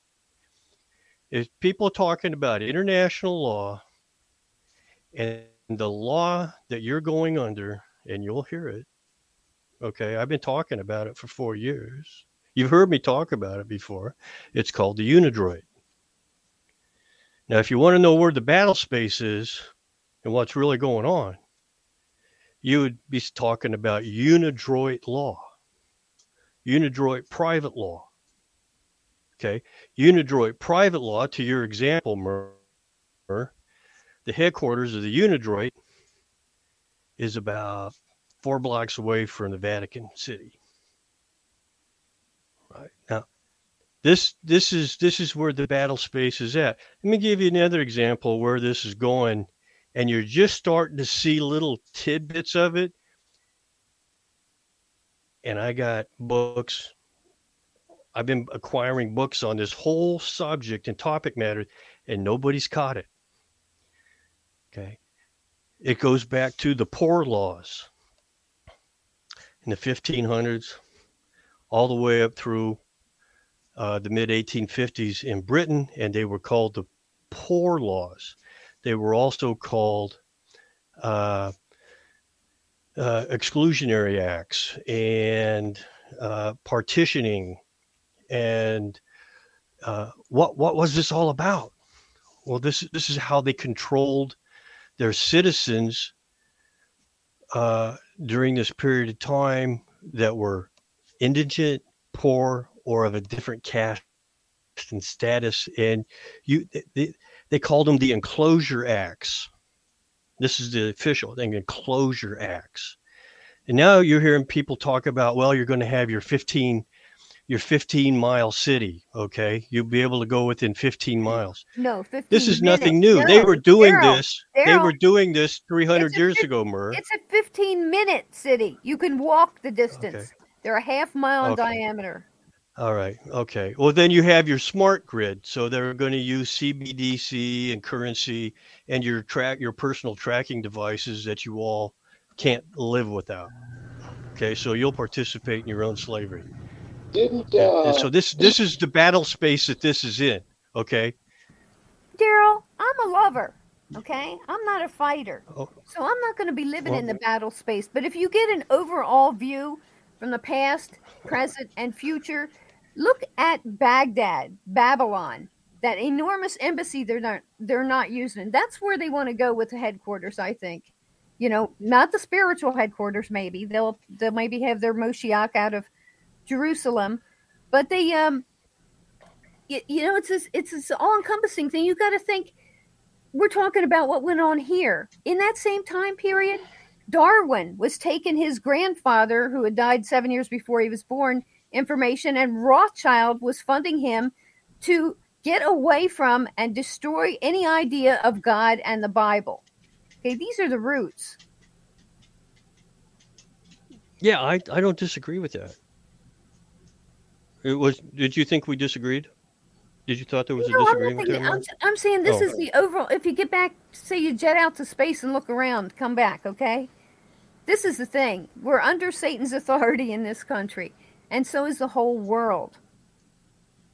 If people are talking about international law and the law that you're going under, and you'll hear it. Okay, I've been talking about it for 4 years. You've heard me talk about it before. It's called the Unidroit. Now, if you want to know where the battle space is and what's really going on, you would be talking about Unidroit law, Unidroit private law. Okay, Unidroit private law, to your example, Mer, the headquarters of the Unidroit is about 4 blocks away from the Vatican City. Right now, this is where the battle space is at. Let me give you another example where this is going, and you're just starting to see little tidbits of it. And I got books. I've been acquiring books on this whole subject and topic matter, and nobody's caught it. Okay. It goes back to the poor laws in the 1500s, all the way up through the mid-1850s in Britain, and they were called the poor laws. They were also called exclusionary acts and partitioning. And what was this all about? Well, this is how they controlled their citizens during this period of time that were indigent, poor, or of a different caste and status. And they called them the Enclosure Acts. This is the official thing, Enclosure Acts. And now you're hearing people talk about, well, you're going to have your 15-mile city, okay? You'll be able to go within 15 miles. No, 15 this is minutes. Nothing new. They were doing this 300 years ago, Murr. It's a 15-minute city. You can walk the distance. Okay. They're a half mile in diameter. All right, okay. Well, then you have your smart grid. So they're going to use CBDC and currency and your personal tracking devices that you all can't live without. Okay, so you'll participate in your own slavery. So this is the battle space that this is in, okay? Daryl, I'm a lover, okay? I'm not a fighter. Oh. So I'm not going to be living in the battle space. But if you get an overall view from the past, present, and future, look at Baghdad, Babylon, that enormous embassy they're not using. That's where they want to go with the headquarters, I think. You know, not the spiritual headquarters, maybe. They'll maybe have their Moshiach out of Jerusalem, but they you know, it's this all-encompassing thing. You got to think, we're talking about what went on here in that same time period. Darwin was taking his grandfather, who had died 7 years before he was born, information, and Rothschild was funding him to get away from and destroy any idea of God and the Bible. Okay, these are the roots. Yeah, I don't disagree with that. It was. Did you think we disagreed? Did you thought there was a disagreement? I'm saying this is the overall. If you get back, say you jet out to space and look around, come back, okay? This is the thing. We're under Satan's authority in this country, and so is the whole world.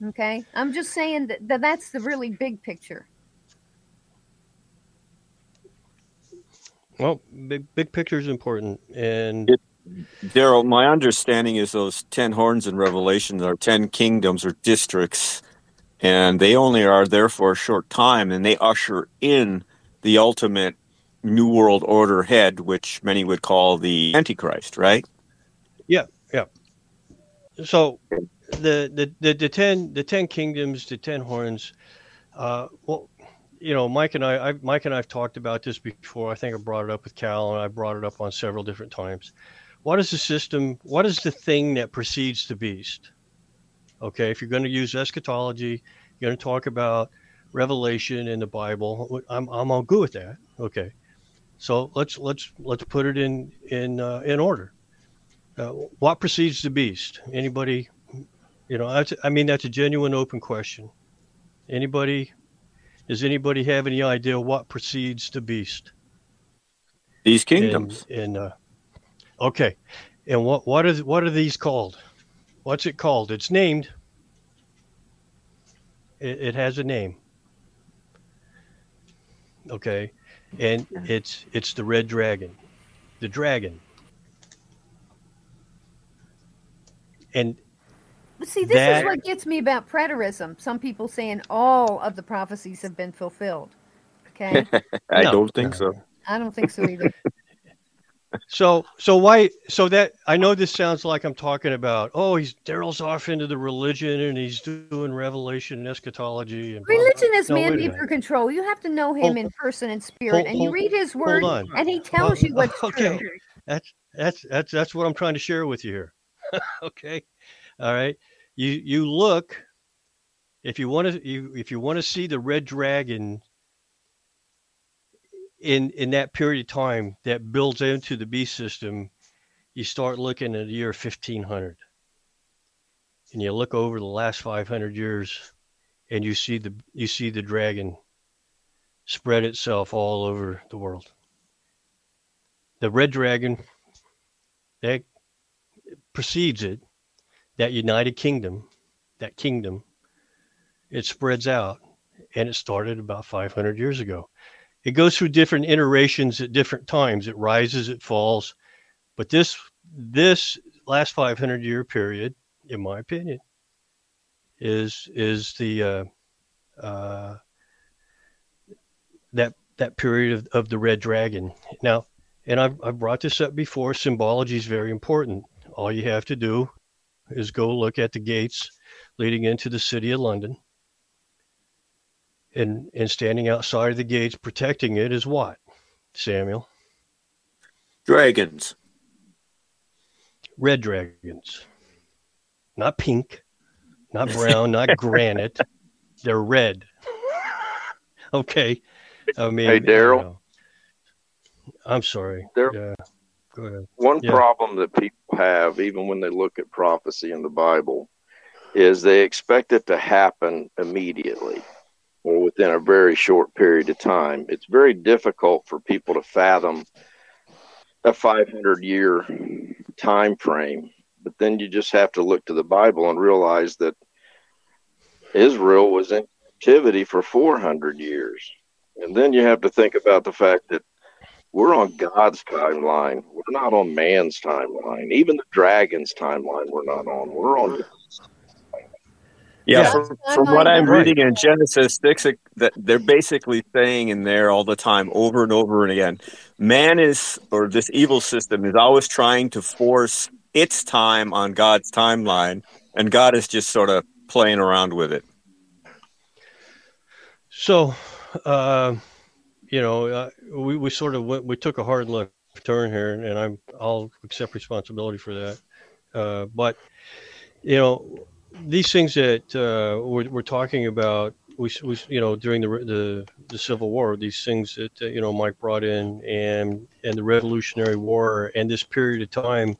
Okay? I'm just saying that that's the really big picture. Well, big picture is important. And Daryl, my understanding is those 10 horns in Revelation are 10 kingdoms or districts, and they only are there for a short time, and they usher in the ultimate New World Order head, which many would call the Antichrist, right? Yeah, yeah. So the ten kingdoms, the 10 horns. Well, you know, Mike and I've talked about this before. I think I brought it up with Cal, and I brought it up on several different times. What is the system? What is the thing that precedes the beast? Okay, if you're going to use eschatology, you're going to talk about Revelation in the Bible. I'm all good with that. Okay, so let's put it in order. What precedes the beast? Anybody? You know, I mean, that's a genuine open question. Anybody? Does anybody have any idea what precedes the beast? These kingdoms. Okay, and what are these called? What's it called? It's named. It has a name. Okay, and it's the red dragon, the dragon. And see, this is what gets me about preterism. Some people saying all of the prophecies have been fulfilled. Okay, I don't think so. I don't think so either. So why? So that I know this sounds like I'm talking about. Oh, Daryl's off into the religion, and he's doing Revelation and eschatology. And religion is man-made for control. You have to know him in person and spirit, and you read his word, and he tells you what's true. That's what I'm trying to share with you here. Okay, all right. You look if you want to see the red dragon. In that period of time that builds into the beast system, you start looking at the year 1500, and you look over the last 500 years, and you see the dragon spread itself all over the world. The red dragon that precedes it, that United Kingdom, it spreads out, and it started about 500 years ago. It goes through different iterations at different times. It rises, it falls. But this last 500-year period, in my opinion, is the that period of the red dragon. Now, and I've brought this up before. Symbology is very important. All you have to do is go look at the gates leading into the City of London. And standing outside of the gates, protecting it, is what, Samuel? Dragons. Red dragons. Not pink, not brown, not granite. They're red. Okay. I mean, hey, Daryl. I'm sorry. Daryl, yeah. Go ahead. One problem that people have, even when they look at prophecy in the Bible, is they expect it to happen immediately, or within a very short period of time. It's very difficult for people to fathom a 500-year time frame. But then you just have to look to the Bible and realize that Israel was in captivity for 400 years. And then you have to think about the fact that we're on God's timeline. We're not on man's timeline. Even the dragon's timeline we're not on. We're on God's. Yeah, from what I'm reading in Genesis 6, that they're basically saying in there all the time, over and over and again, man is, or this evil system is always trying to force its time on God's timeline, and God is just sort of playing around with it. So, you know, we sort of went, we took a hard left turn here, and I'll accept responsibility for that. But, you know, these things that we're talking about, we you know, during the Civil War, these things that you know, Mike brought in, and the Revolutionary War, and this period of time,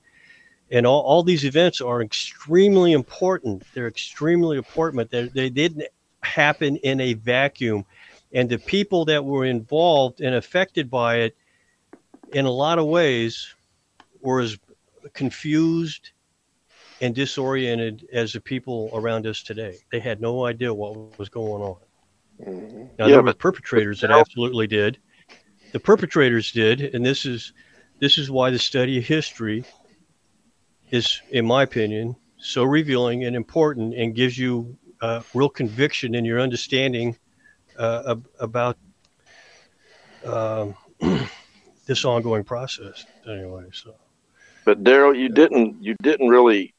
and all these events are extremely important. They're extremely important. They didn't happen in a vacuum, and the people that were involved and affected by it, in a lot of ways, were as confused and disoriented as the people around us today. They had no idea what was going on. Now, there were perpetrators that absolutely did. the perpetrators did, and this is why the study of history is, in my opinion, so revealing and important, and gives you real conviction in your understanding about this ongoing process. Anyway, so. But Daryl, you didn't really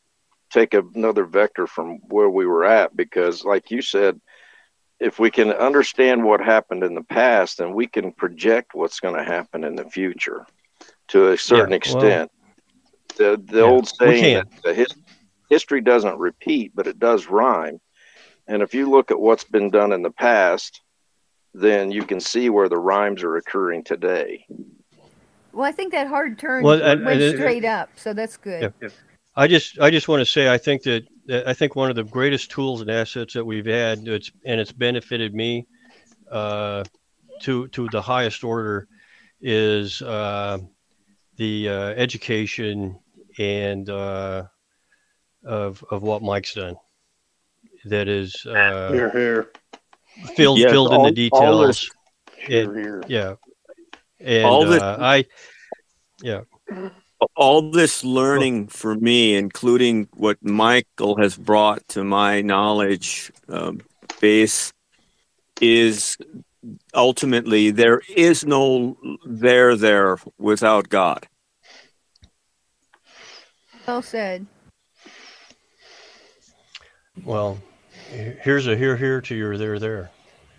take another vector from where we were at, because, like you said, if we can understand what happened in the past, then we can project what's going to happen in the future to a certain extent. Well, the old saying that history doesn't repeat, but it does rhyme. And if you look at what's been done in the past, then you can see where the rhymes are occurring today. Well, I think that hard turn went straight up, so that's good. Yeah, yeah. I just want to say I think one of the greatest tools and assets that we've had, it's benefited me to the highest order, is the education and of what Mike's done. That is filled in the details. All this learning for me, including what Michael has brought to my knowledge base, is ultimately there is no there without God. Well said. Well, here's a here to your there.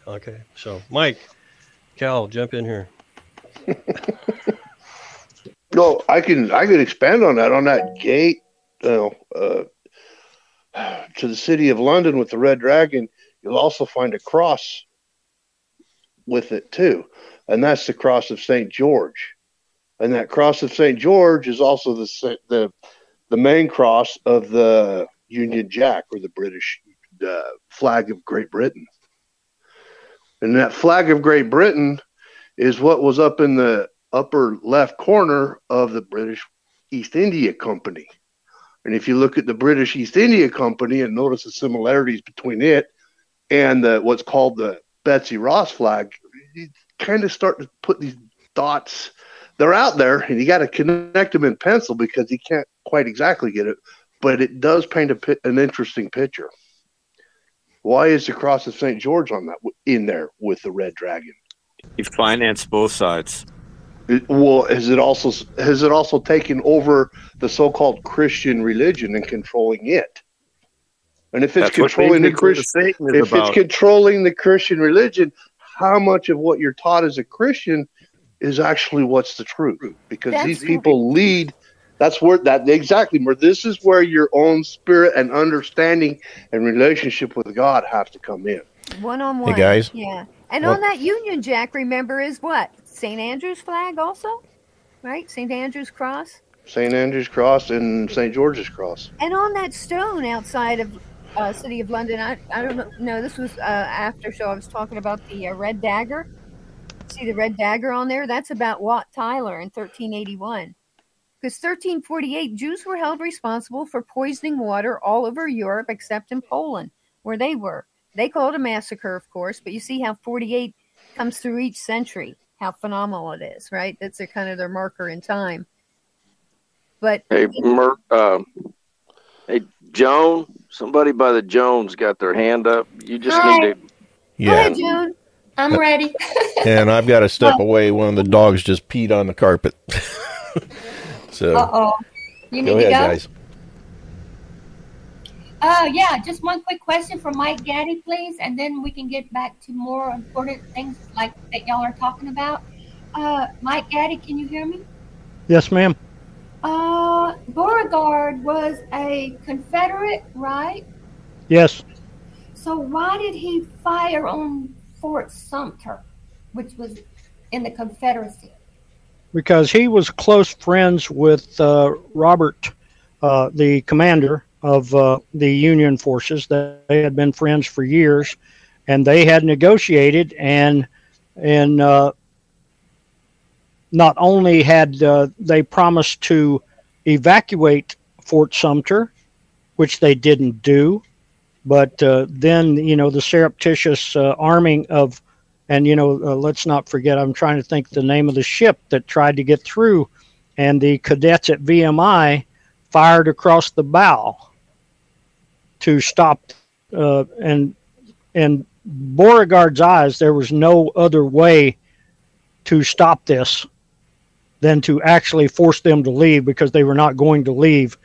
Okay, so Mike, Cal, jump in here. No, I can expand on that gate to the city of London with the Red Dragon. You'll also find a cross with it too, and that's the cross of St. George. And that cross of St. George is also the main cross of the Union Jack, or the British flag of Great Britain. And that flag of Great Britain is what was up in the upper left corner of the British East India Company. And if you look at the British East India Company and notice the similarities between it and what's called the Betsy Ross flag, you kind of start to put these dots. They're out there, and you got to connect them in pencil because you can't quite exactly get it, but it does paint an interesting picture. Why is the cross of St. George on that in there with the Red Dragon? You finance both sides. Well, has it also taken over the so-called Christian religion and controlling it? And if it's controlling the Christian religion, how much of what you're taught as a Christian is actually what's the truth? Because these people lead. That's where this is where your own spirit and understanding and relationship with God have to come in. One-on-one. Hey guys. Yeah. And on that Union Jack, remember, is what? St. Andrew's flag also, right? St. Andrew's cross? St. Andrew's cross and St. George's cross. And on that stone outside of City of London, I don't know, this was after show, I was talking about the red dagger. See the red dagger on there? That's about Wat Tyler in 1381. Because 1348, Jews were held responsible for poisoning water all over Europe except in Poland, where they were. They called it a massacre, of course, but you see how 48 comes through each century, how phenomenal it is, right? That's kind of their marker in time. But hey, Joan, somebody by the Jones got their hand up. You just need to. Yeah, hi, Joan. I'm ready. And I've got to step away. One of the dogs just peed on the carpet. So. Uh-oh. You need to go? Guys. Oh, yeah, just one quick question for Mike Gaddy, please, and then we can get back to more important things like that y'all are talking about. Mike Gaddy, can you hear me? Yes, ma'am. Beauregard was a Confederate, right? Yes. So why did he fire on Fort Sumter, which was in the Confederacy? Because he was close friends with Robert, the commander of the Union forces. They had been friends for years, and they had negotiated, and not only had they promised to evacuate Fort Sumter, which they didn't do, but then the surreptitious arming of And, you know, let's not forget, I'm trying to think the name of the ship that tried to get through, and the cadets at VMI fired across the bow to stop. And Beauregard's eyes, there was no other way to stop this than to actually force them to leave, because they were not going to leave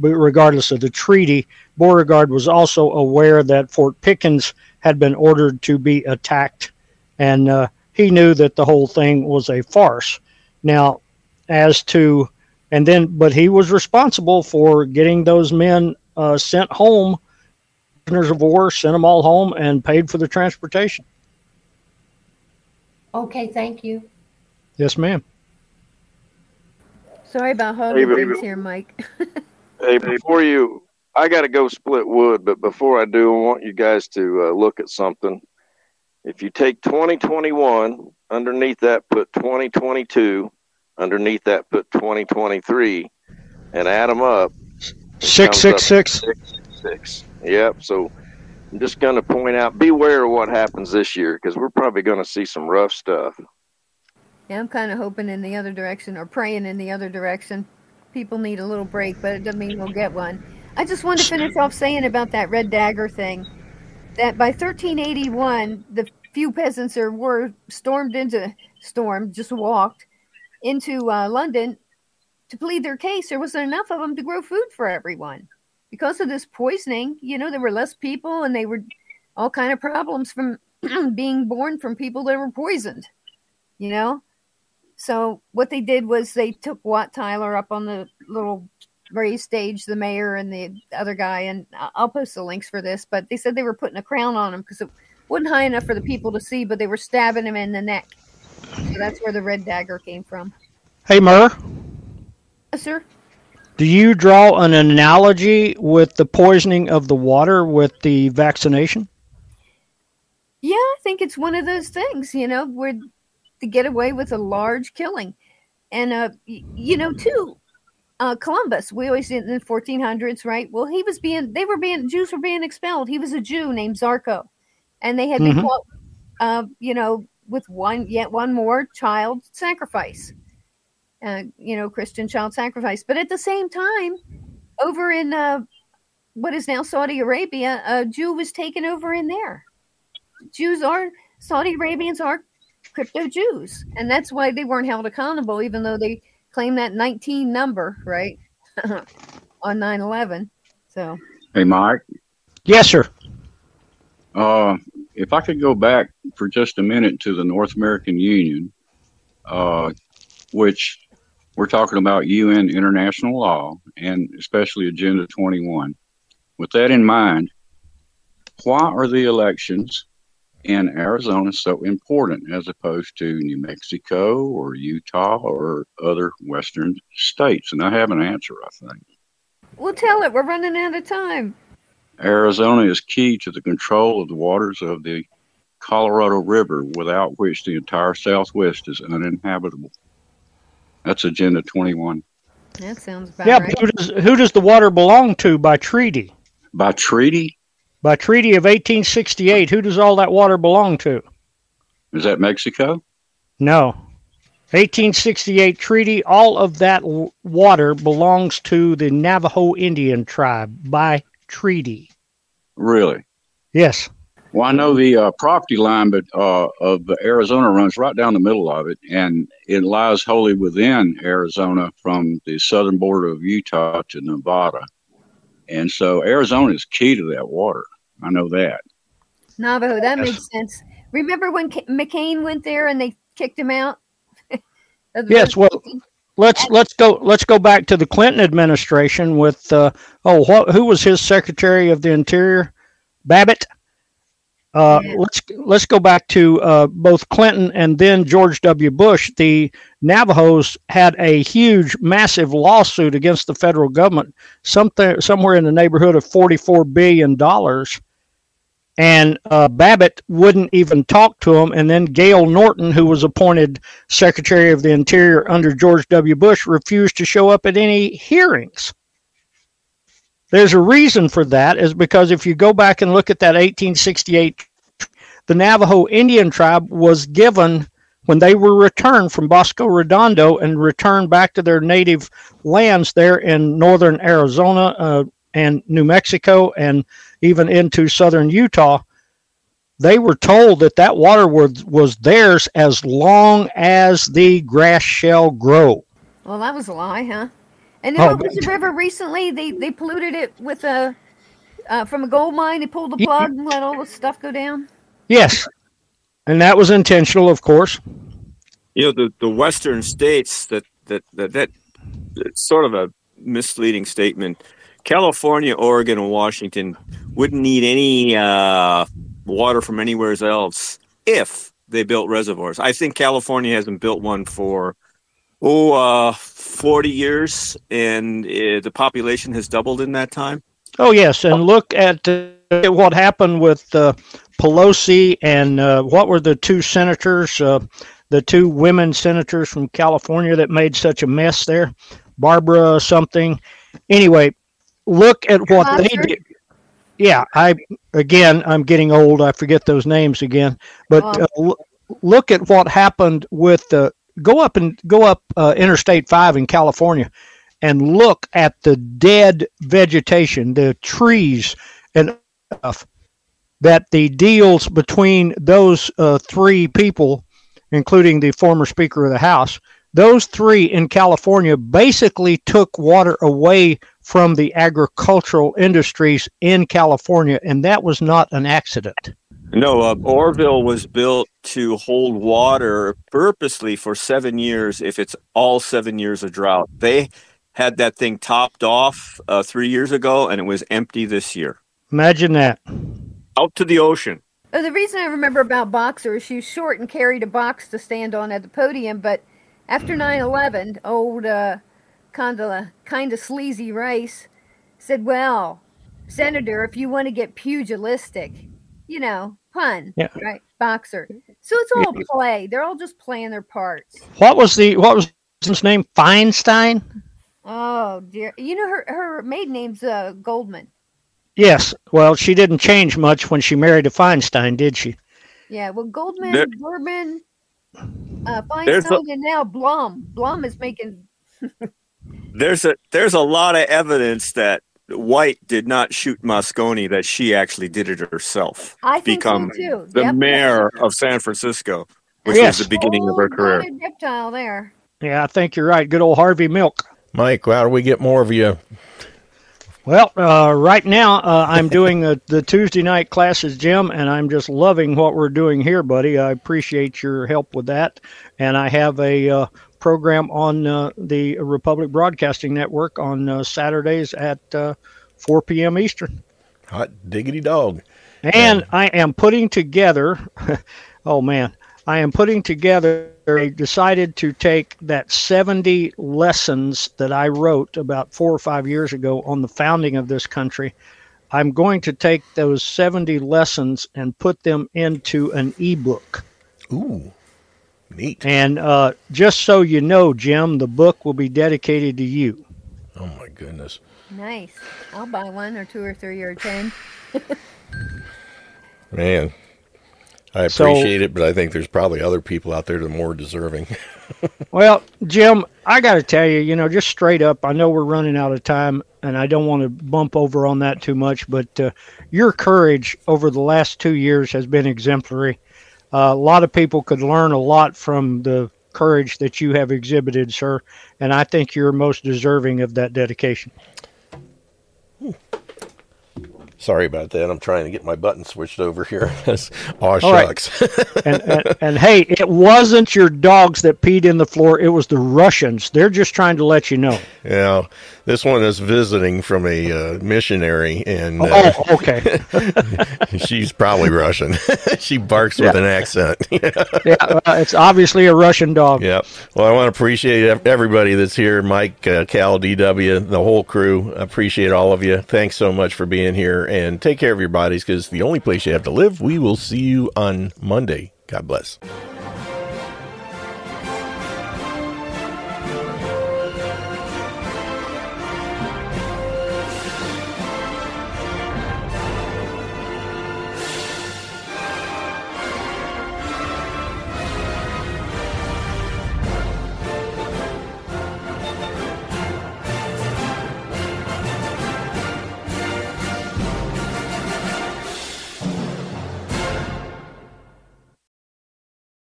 regardless of the treaty. Beauregard was also aware that Fort Pickens had been ordered to be attacked, and he knew that the whole thing was a farce. Now, as to, and then, but he was responsible for getting those men sent home, prisoners of war, sent them all home, and paid for the transportation. Okay, thank you. Yes, ma'am. Sorry about holding things here, Mike. Hey, before you, I got to go split wood, but before I do, I want you guys to look at something. If you take 2021, underneath that put 2022, underneath that put 2023, and add them up. 666. Yep. So I'm just going to point out, beware of what happens this year, because we're probably going to see some rough stuff. Yeah, I'm kind of hoping in the other direction, or praying in the other direction. People need a little break, but it doesn't mean we'll get one. I just wanted to finish off saying about that Red Dagger thing, that by 1381, the few peasants there were just walked into London to plead their case. There wasn't enough of them to grow food for everyone. Because of this poisoning, you know, there were less people, and they were all kind of problems from being born from people that were poisoned, you know? So what they did was they took Wat Tyler up on the little raised stage, the mayor and the other guy, and I'll post the links for this, but they said they were putting a crown on him because it wasn't high enough for the people to see, but they were stabbing him in the neck. So that's where the Red Dagger came from. Hey, Murr. Yes, sir? Do you draw an analogy with the poisoning of the water with the vaccination? Yeah, I think it's one of those things, you know, where to get away with a large killing. And, you know, too, Columbus, we always did in the 1400s, right? Well, he was being, they were being, Jews were being expelled. He was a Jew named Zarco. And they had been caught, you know, with yet one more child sacrifice, you know, Christian child sacrifice. But at the same time, over in what is now Saudi Arabia, a Jew was taken over in there. Jews are, Saudi Arabians are crypto Jews, and that's why they weren't held accountable, even though they claim that 19 number, right? On 9/11. So, hey, Mike. Yes, sir. If I could go back for just a minute to the North American Union, which we're talking about UN international law, and especially Agenda 21. With that in mind, why are the elections in Arizona so important as opposed to New Mexico or Utah or other western states? And I have an answer, I think. Well, tell it. We're running out of time. Arizona is key to the control of the waters of the Colorado River, without which the entire Southwest is uninhabitable. That's Agenda 21. That sounds about right. Yeah, who does the water belong to by treaty? By treaty? By Treaty of 1868, who does all that water belong to? Is that Mexico? No. 1868 Treaty, all of that water belongs to the Navajo Indian tribe by treaty. Really? Yes. Well, I know the property line of Arizona runs right down the middle of it, and it lies wholly within Arizona from the southern border of Utah to Nevada. And so Arizona is key to that water. I know that. Navajo, that makes sense. Remember when McCain went there and they kicked him out? Yes. Well, let's go back to the Clinton administration with who was his Secretary of the Interior? Babbitt. Let's go back to both Clinton and then George W. Bush. The Navajos had a huge, massive lawsuit against the federal government, somewhere in the neighborhood of $44 billion. And Babbitt wouldn't even talk to them. And then Gail Norton, who was appointed Secretary of the Interior under George W. Bush, refused to show up at any hearings. There's a reason for that, is because if you go back and look at that 1868, the Navajo Indian tribe was given when they were returned from Bosco Redondo and returned back to their native lands there in northern Arizona and New Mexico and even into southern Utah. They were told that that water was theirs as long as the grass shall grow. Well, that was a lie, huh? And then over the river recently, they polluted it with a from a gold mine. They pulled the plug and let all the stuff go down. Yes, and that was intentional, of course. You know, the Western states, that's sort of a misleading statement. California, Oregon, and Washington wouldn't need any water from anywhere else if they built reservoirs. I think California hasn't built one for 40 years, and the population has doubled in that time. Oh, yes, and look at what happened with Pelosi and what were the two senators, the two women senators from California that made such a mess there, Barbara something. Anyway, look at what they did. Yeah, I'm getting old. I forget those names again. But look at what happened with go up Interstate 5 in California, and look at the dead vegetation, the trees, and stuff that the deals between those three people, including the former Speaker of the House, those three in California basically took water away from the agricultural industries in California, and that was not an accident. No, Orville was built to hold water purposely for 7 years if it's all 7 years of drought. They had that thing topped off 3 years ago, and it was empty this year. Imagine that. Out to the ocean. Oh, the reason I remember about Boxer is she was short and carried a box to stand on at the podium, but after 9/11, old... kind of sleazy Rice said, well, Senator, if you want to get pugilistic, you know, pun, yeah, right? Boxer. So it's all play. They're all just playing their parts. What was his name? Feinstein? Oh, dear. You know, her maiden name's Goldman. Yes. Well, she didn't change much when she married a Feinstein, did she? Yeah. Well, Goldman, Bourbon, Feinstein, and now Blum. Blum is making... There's a lot of evidence that White did not shoot Moscone, that she actually did it herself. I think so too. The mayor of San Francisco, which was the beginning of her career. Reptile there. Yeah, I think you're right. Good old Harvey Milk. Mike, how do we get more of you? Well, right now I'm doing the Tuesday night classes, Jim, and I'm just loving what we're doing here, buddy. I appreciate your help with that. And I have a... program on the Republic Broadcasting Network on Saturdays at 4 p.m. Eastern. Hot diggity dog. And I am putting together, I decided to take that 70 lessons that I wrote about 4 or 5 years ago on the founding of this country. I'm going to take those 70 lessons and put them into an ebook. Ooh. Neat. And just so you know, Jim, the book will be dedicated to you. Oh, my goodness. Nice. I'll buy one or two or three or 10. Man, I appreciate it, but I think there's probably other people out there that are more deserving. Well, Jim, I got to tell you, just straight up, I know we're running out of time, and I don't want to bump over on that too much, but your courage over the last 2 years has been exemplary. A lot of people could learn a lot from the courage that you have exhibited, sir, and I think you're most deserving of that dedication. Sorry about that. I'm trying to get my button switched over here. Aw, shucks. Right. and hey, it wasn't your dogs that peed in the floor. It was the Russians. They're just trying to let you know. Yeah. This one is visiting from a missionary. And, oh, okay. She's probably Russian. She barks with an accent. Yeah. It's obviously a Russian dog. Yeah. Well, I want to appreciate everybody that's here. Mike, Cal, DW, the whole crew. Appreciate all of you. Thanks so much for being here. And take care of your bodies, because the only place you have to live. We will see you on Monday. God bless.